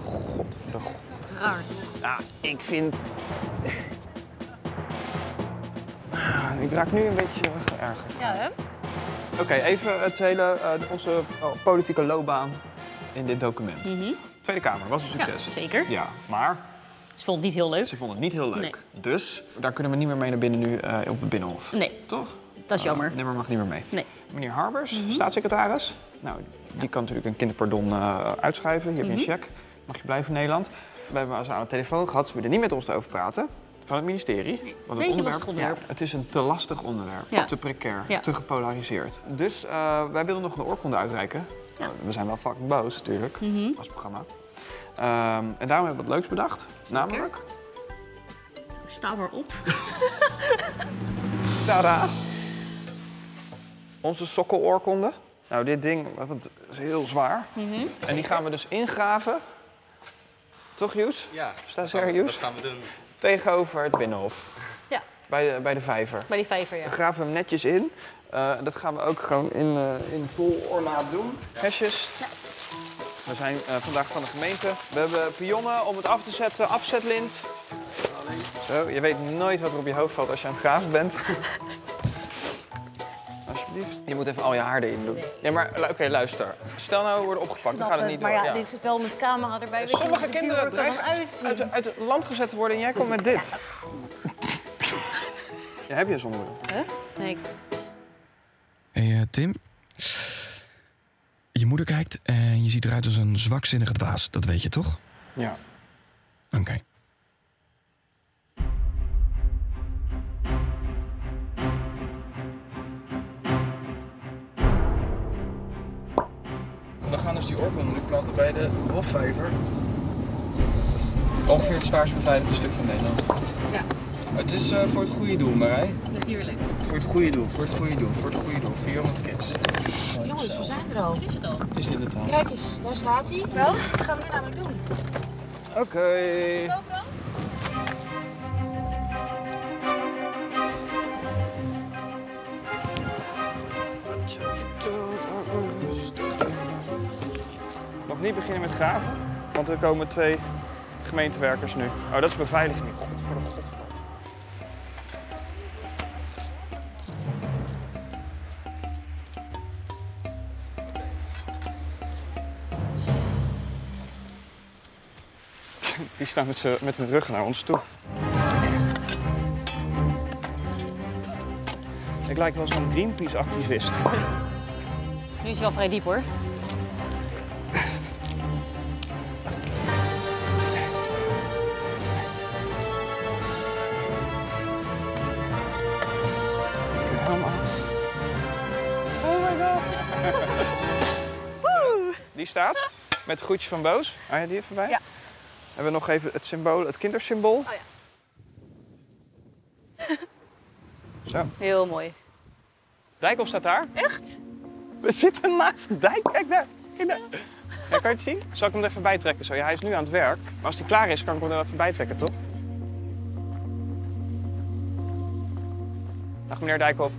Godverdomme. Dat is raar. Ja, ik vind... Ik raak nu een beetje geërgerd. Ja, hè? Oké, okay, even het hele, uh, onze uh, politieke loopbaan in dit document. Mm-hmm. Tweede Kamer, was een succes. Ja, zeker. Ja, maar... Ze vonden het niet heel leuk. Ze vonden het niet heel leuk. Nee. Dus daar kunnen we niet meer mee naar binnen nu uh, op het Binnenhof. Nee. Toch? Dat is jammer. Uh, Nemmer mag niet meer mee. Nee. Meneer Harbers, mm-hmm, staatssecretaris. Nou, die ja, kan natuurlijk een kinderpardon uh, uitschrijven. Hier heb je mm-hmm, een check. Mag je blijven in Nederland. We hebben ze aan de telefoon gehad. Ze willen niet met ons erover praten. Van het ministerie. Nee. Want het onderwerp, onderwerp. Ja, het is een te lastig onderwerp. Ja. Te precair. Ja. Te gepolariseerd. Dus uh, wij willen nog een oorkonde uitreiken. Ja. Uh, we zijn wel fucking boos natuurlijk. Mm-hmm. Als programma. Um, en daarom hebben we wat leuks bedacht, namelijk sta maar op. Tada! Onze sokkeloorkonde. Nou, dit ding dat is heel zwaar. Mm-hmm. En die gaan we dus ingraven. Toch, Joes? Ja. Staat er, Joes? Dat gaan we doen. Tegenover het Binnenhof. Ja. Bij de, bij de vijver. Bij die vijver, ja. We graven hem netjes in. Uh, dat gaan we ook gewoon in, uh, in vol ornaat doen. Ja. Hesjes. Ja. We zijn uh, vandaag van de gemeente. We hebben pionnen om het af te zetten, afzetlint. Zo, je weet nooit wat er op je hoofd valt als je aan het graven bent. Alsjeblieft. Je moet even al je haar erin doen. Nee, ja, maar oké, okay, luister. Stel nou, we worden opgepakt, dan gaat het niet maar door. Maar ja, ja, dit zit wel met camera erbij. Sommige kinderen dreigen uit, uit, uit het land gezet te worden en jij komt met dit. Ja, ja, heb je zonder? Huh? Nee. Hey uh, Tim. Je moeder kijkt en je ziet eruit als een zwakzinnige dwaas. Dat weet je toch? Ja. Oké. Okay. We gaan dus die oorkonde nu planten bij de Hofvijver. Ongeveer het zwaarst beveiligde stuk van Nederland. Ja. Het is uh, voor het goede doel, Marij. Natuurlijk. Voor het goede doel, voor het goede doel, voor het goede doel. vierhonderd kids. Jongens, we zijn er al. Dit is het al. Is dit het al? Kijk eens, daar staat hij. Wel, dat gaan we nu namelijk doen. Oké. Okay. Nog niet beginnen met graven, want er komen twee gemeentewerkers nu. Oh, dat is beveiliging. God voor de God. Die staan met, met hun rug naar ons toe. Ik lijk wel zo'n Greenpeace-activist. Nu is het wel vrij diep, hoor. Oh my god. Woe! Die staat met het groetje van Boos. Haal je die even bij? Ja. Hebben we nog even het symbool, het kindersymbool? Oh ja. Zo. Heel mooi. Dijkhoff staat daar. Echt? We zitten naast de dijk. Kijk daar. Ja. Ja, kan je het zien? Zal ik hem er even bijtrekken? Zo? Ja, hij is nu aan het werk. Maar als hij klaar is, kan ik hem er even bijtrekken, toch? Dag meneer Dijkhoff.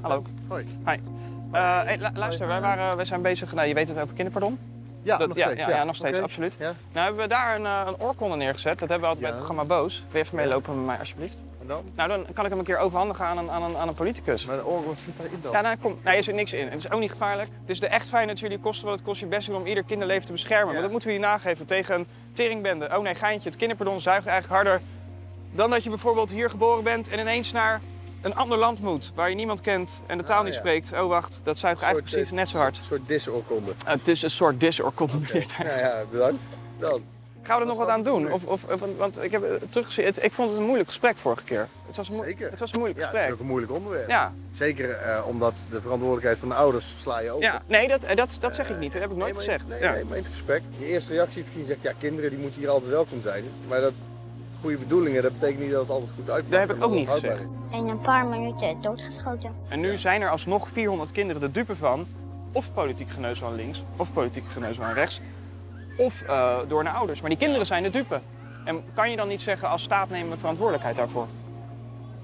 Hallo. Hoi. Hi. Uh, hey, lu luister, wij, waren, wij zijn bezig. Nou, je weet het over kinderpardon. Ja, dat, nog ja, steeds, ja, ja, ja, nog steeds, okay. Absoluut. Ja. Nou hebben we daar een, uh, een oorkonde neergezet. Dat hebben we altijd ja. bij het programma BOOS. Wil je even meelopen met mij, alsjeblieft? En dan? Nou, dan kan ik hem een keer overhandigen aan een, aan een, aan een politicus. Maar de oorkonde zit daarin dan? Ja, nou, kom. Nee, er zit niks in. Het is ook niet gevaarlijk. Het is de echt fijn dat jullie kosten wat het kost je best doen om ieder kinderleven te beschermen. Ja. Maar dat moeten we hier nageven tegen een teringbende. Oh nee, geintje. Het kinderpardon zuigt eigenlijk harder dan dat je bijvoorbeeld hier geboren bent en ineens naar een ander land moet, waar je niemand kent en de taal ah, niet ja. spreekt. Oh, wacht, dat zuigt eigenlijk precies net zo hard. Een soort disoorkonde. Uh, het is een soort disoorkonde. Okay. Nou ja, bedankt. Dan. Gaan we er nog wat aan doen? Of, of, want ik, heb teruggezien, het, ik vond het een moeilijk gesprek vorige keer. Het was een, Zeker. Het was een moeilijk ja, gesprek. Het is ook een moeilijk onderwerp. Ja. Zeker uh, omdat de verantwoordelijkheid van de ouders sla je over. Ja, nee, dat, dat, dat zeg ik niet. Dat heb ik nooit nee, maar, gezegd. Nee, ja. nee, maar in het gesprek. Je eerste reactie misschien zegt, ja, kinderen die moeten hier altijd welkom zijn. Maar dat goede bedoelingen, dat betekent niet dat het altijd goed uitpakt. Daar heb ik ook niet gezegd. En een paar minuten doodgeschoten. En nu ja. zijn er alsnog vierhonderd kinderen de dupe van, of politiek geneuzel aan links, of politiek geneuzel aan rechts, of uh, door naar ouders. Maar die kinderen zijn de dupe. En kan je dan niet zeggen, als staat nemen we verantwoordelijkheid daarvoor?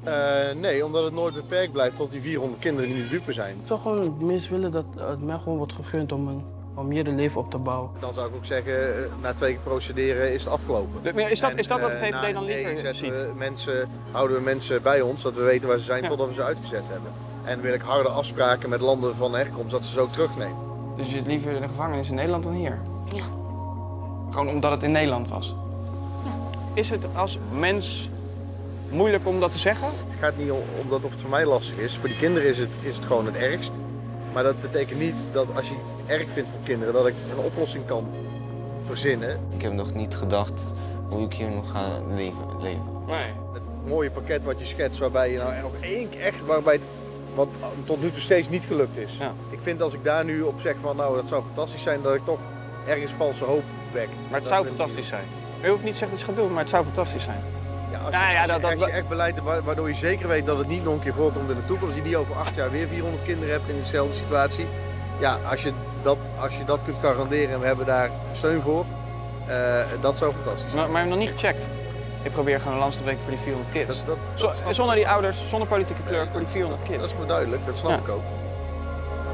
Uh, nee, omdat het nooit beperkt blijft tot die vierhonderd kinderen die de dupe zijn. Ik zou gewoon het meest willen dat het mij gewoon wordt gegund om een... om hier een leven op te bouwen. Dan zou ik ook zeggen, na twee keer procederen is het afgelopen. Is dat, en, is dat wat de V V D dan liever ziet? We mensen, houden we mensen bij ons, dat we weten waar ze zijn ja. totdat we ze uitgezet hebben. En wil ik harde afspraken met landen van herkomst, dat ze ze ook terugnemen. Dus je zit liever in de gevangenis in Nederland dan hier? Ja. Gewoon omdat het in Nederland was? Ja. Is het als mens moeilijk om dat te zeggen? Het gaat niet om, om dat of het voor mij lastig is. Voor die kinderen is het, is het gewoon het ergst. Maar dat betekent niet dat als je het erg vindt voor kinderen, dat ik een oplossing kan verzinnen. Ik heb nog niet gedacht hoe ik hier nog ga leven. leven. Nee. Het mooie pakket wat je schetst, waarbij je nou en nog één keer echt, waarbij het, wat tot nu toe steeds niet gelukt is. Ja. Ik vind als ik daar nu op zeg van, nou dat zou fantastisch zijn, dat ik toch ergens valse hoop wek. Maar het dat zou fantastisch zijn. U hoeft niet te zeggen dat je het gaat doen, maar het zou fantastisch zijn. Ja, als, nou, je, ja, als dat, je, dat, je echt beleid hebt waardoor je zeker weet dat het niet nog een keer voorkomt in de toekomst. Je niet over acht jaar weer vierhonderd kinderen hebt in dezelfde situatie. Ja, als je dat, als je dat kunt garanderen en we hebben daar steun voor, uh, dat zou fantastisch zijn. Maar, maar ik heb nog niet gecheckt. Ik probeer gewoon een lans te breken voor die vierhonderd kids. Dat, dat, dat Zo, zonder die ouders, zonder politieke kleur, nee, voor die vierhonderd kids. Dat is me duidelijk, dat snap ja. ik ook.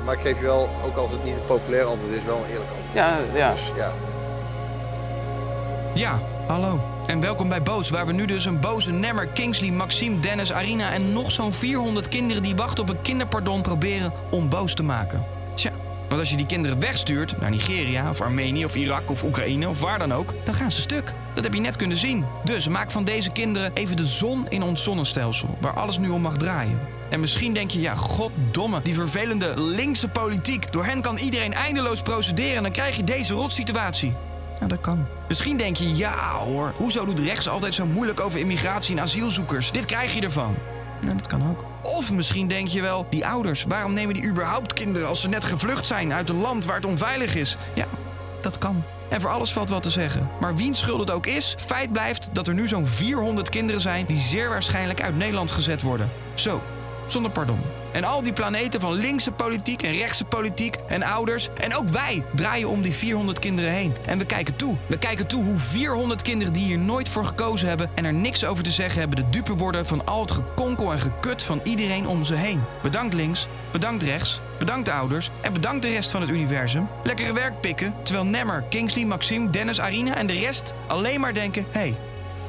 Maar ik geef je wel, ook als het niet een populair antwoord is, wel een eerlijk antwoord. Ja, ja. Dus, ja. Ja, hallo. En welkom bij BOOS, waar we nu dus een boze Nemmer, Kingsley, Maksim, Dennis, Arina en nog zo'n vierhonderd kinderen die wachten op een kinderpardon proberen om boos te maken. Tja, want als je die kinderen wegstuurt naar Nigeria of Armenië of Irak of Oekraïne of waar dan ook, dan gaan ze stuk. Dat heb je net kunnen zien. Dus maak van deze kinderen even de zon in ons zonnestelsel, waar alles nu om mag draaien. En misschien denk je, ja, goddomme, die vervelende linkse politiek. Door hen kan iedereen eindeloos procederen en dan krijg je deze rotsituatie. Nou, dat kan. Misschien denk je, ja hoor, hoezo doet rechts altijd zo moeilijk over immigratie en asielzoekers? Dit krijg je ervan. Nou, dat kan ook. Of misschien denk je wel, die ouders, waarom nemen die überhaupt kinderen als ze net gevlucht zijn uit een land waar het onveilig is? Ja, dat kan. En voor alles valt wat te zeggen. Maar wiens schuld het ook is, feit blijft dat er nu zo'n vierhonderd kinderen zijn die zeer waarschijnlijk uit Nederland gezet worden. Zo, zonder pardon. En al die planeten van linkse politiek en rechtse politiek en ouders en ook wij draaien om die vierhonderd kinderen heen. En we kijken toe. We kijken toe hoe vierhonderd kinderen die hier nooit voor gekozen hebben en er niks over te zeggen hebben de dupe worden van al het gekonkel en gekut van iedereen om ze heen. Bedankt links, bedankt rechts, bedankt de ouders en bedankt de rest van het universum. Lekkere werk pikken, terwijl Nemmer, Kingsley, Maksim, Dennis, Arina en de rest alleen maar denken, hé, hey,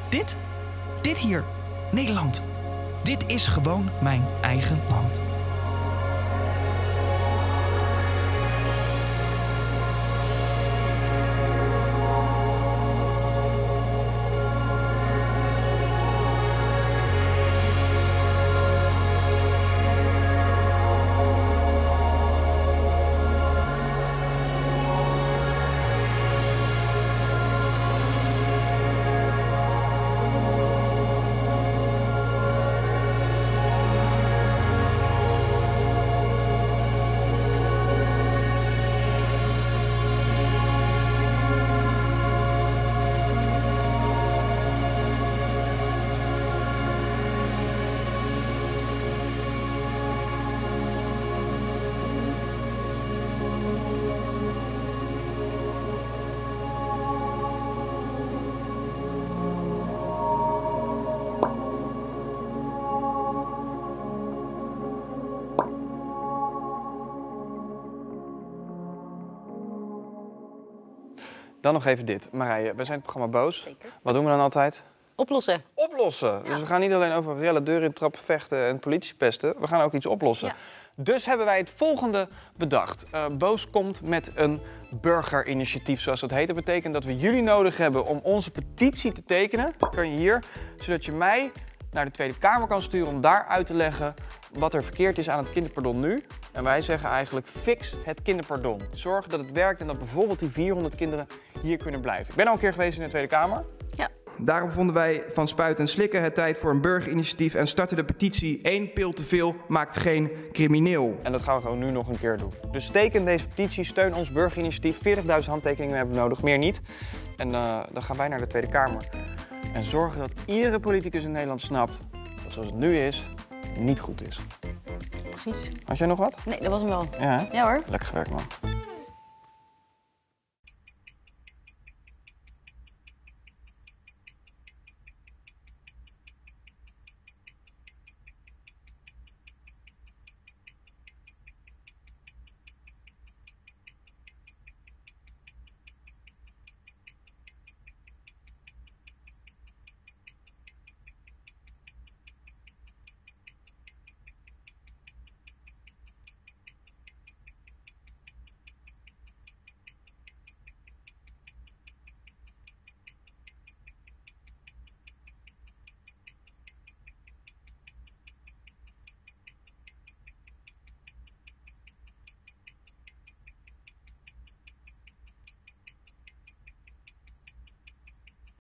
dit, dit hier, Nederland, dit is gewoon mijn eigen land. Dan nog even dit. Marije, wij zijn het programma BOOS. Zeker. Wat doen we dan altijd? Oplossen. Oplossen! Ja. Dus we gaan niet alleen over rellen, deuren in trappen vechten en politici pesten. We gaan ook iets oplossen. Ja. Dus hebben wij het volgende bedacht. Uh, BOOS komt met een burgerinitiatief, zoals dat heet. Dat betekent dat we jullie nodig hebben om onze petitie te tekenen. Dat kan je hier, zodat je mij naar de Tweede Kamer kan sturen om daar uit te leggen wat er verkeerd is aan het kinderpardon nu. En wij zeggen eigenlijk, fix het kinderpardon. Zorg dat het werkt en dat bijvoorbeeld die vierhonderd kinderen hier kunnen blijven. Ik ben al een keer geweest in de Tweede Kamer. Ja. Daarom vonden wij van Spuiten en Slikken het tijd voor een burgerinitiatief en starten de petitie één pil te veel maakt geen crimineel. En dat gaan we gewoon nu nog een keer doen. Dus teken deze petitie, steun ons burgerinitiatief. veertigduizend handtekeningen hebben we nodig, meer niet. En uh, dan gaan wij naar de Tweede Kamer. En zorgen dat iedere politicus in Nederland snapt dat zoals het nu is, niet goed is. Precies. Had jij nog wat? Nee, dat was hem wel. Ja, ja hoor. Lekker gewerkt, man.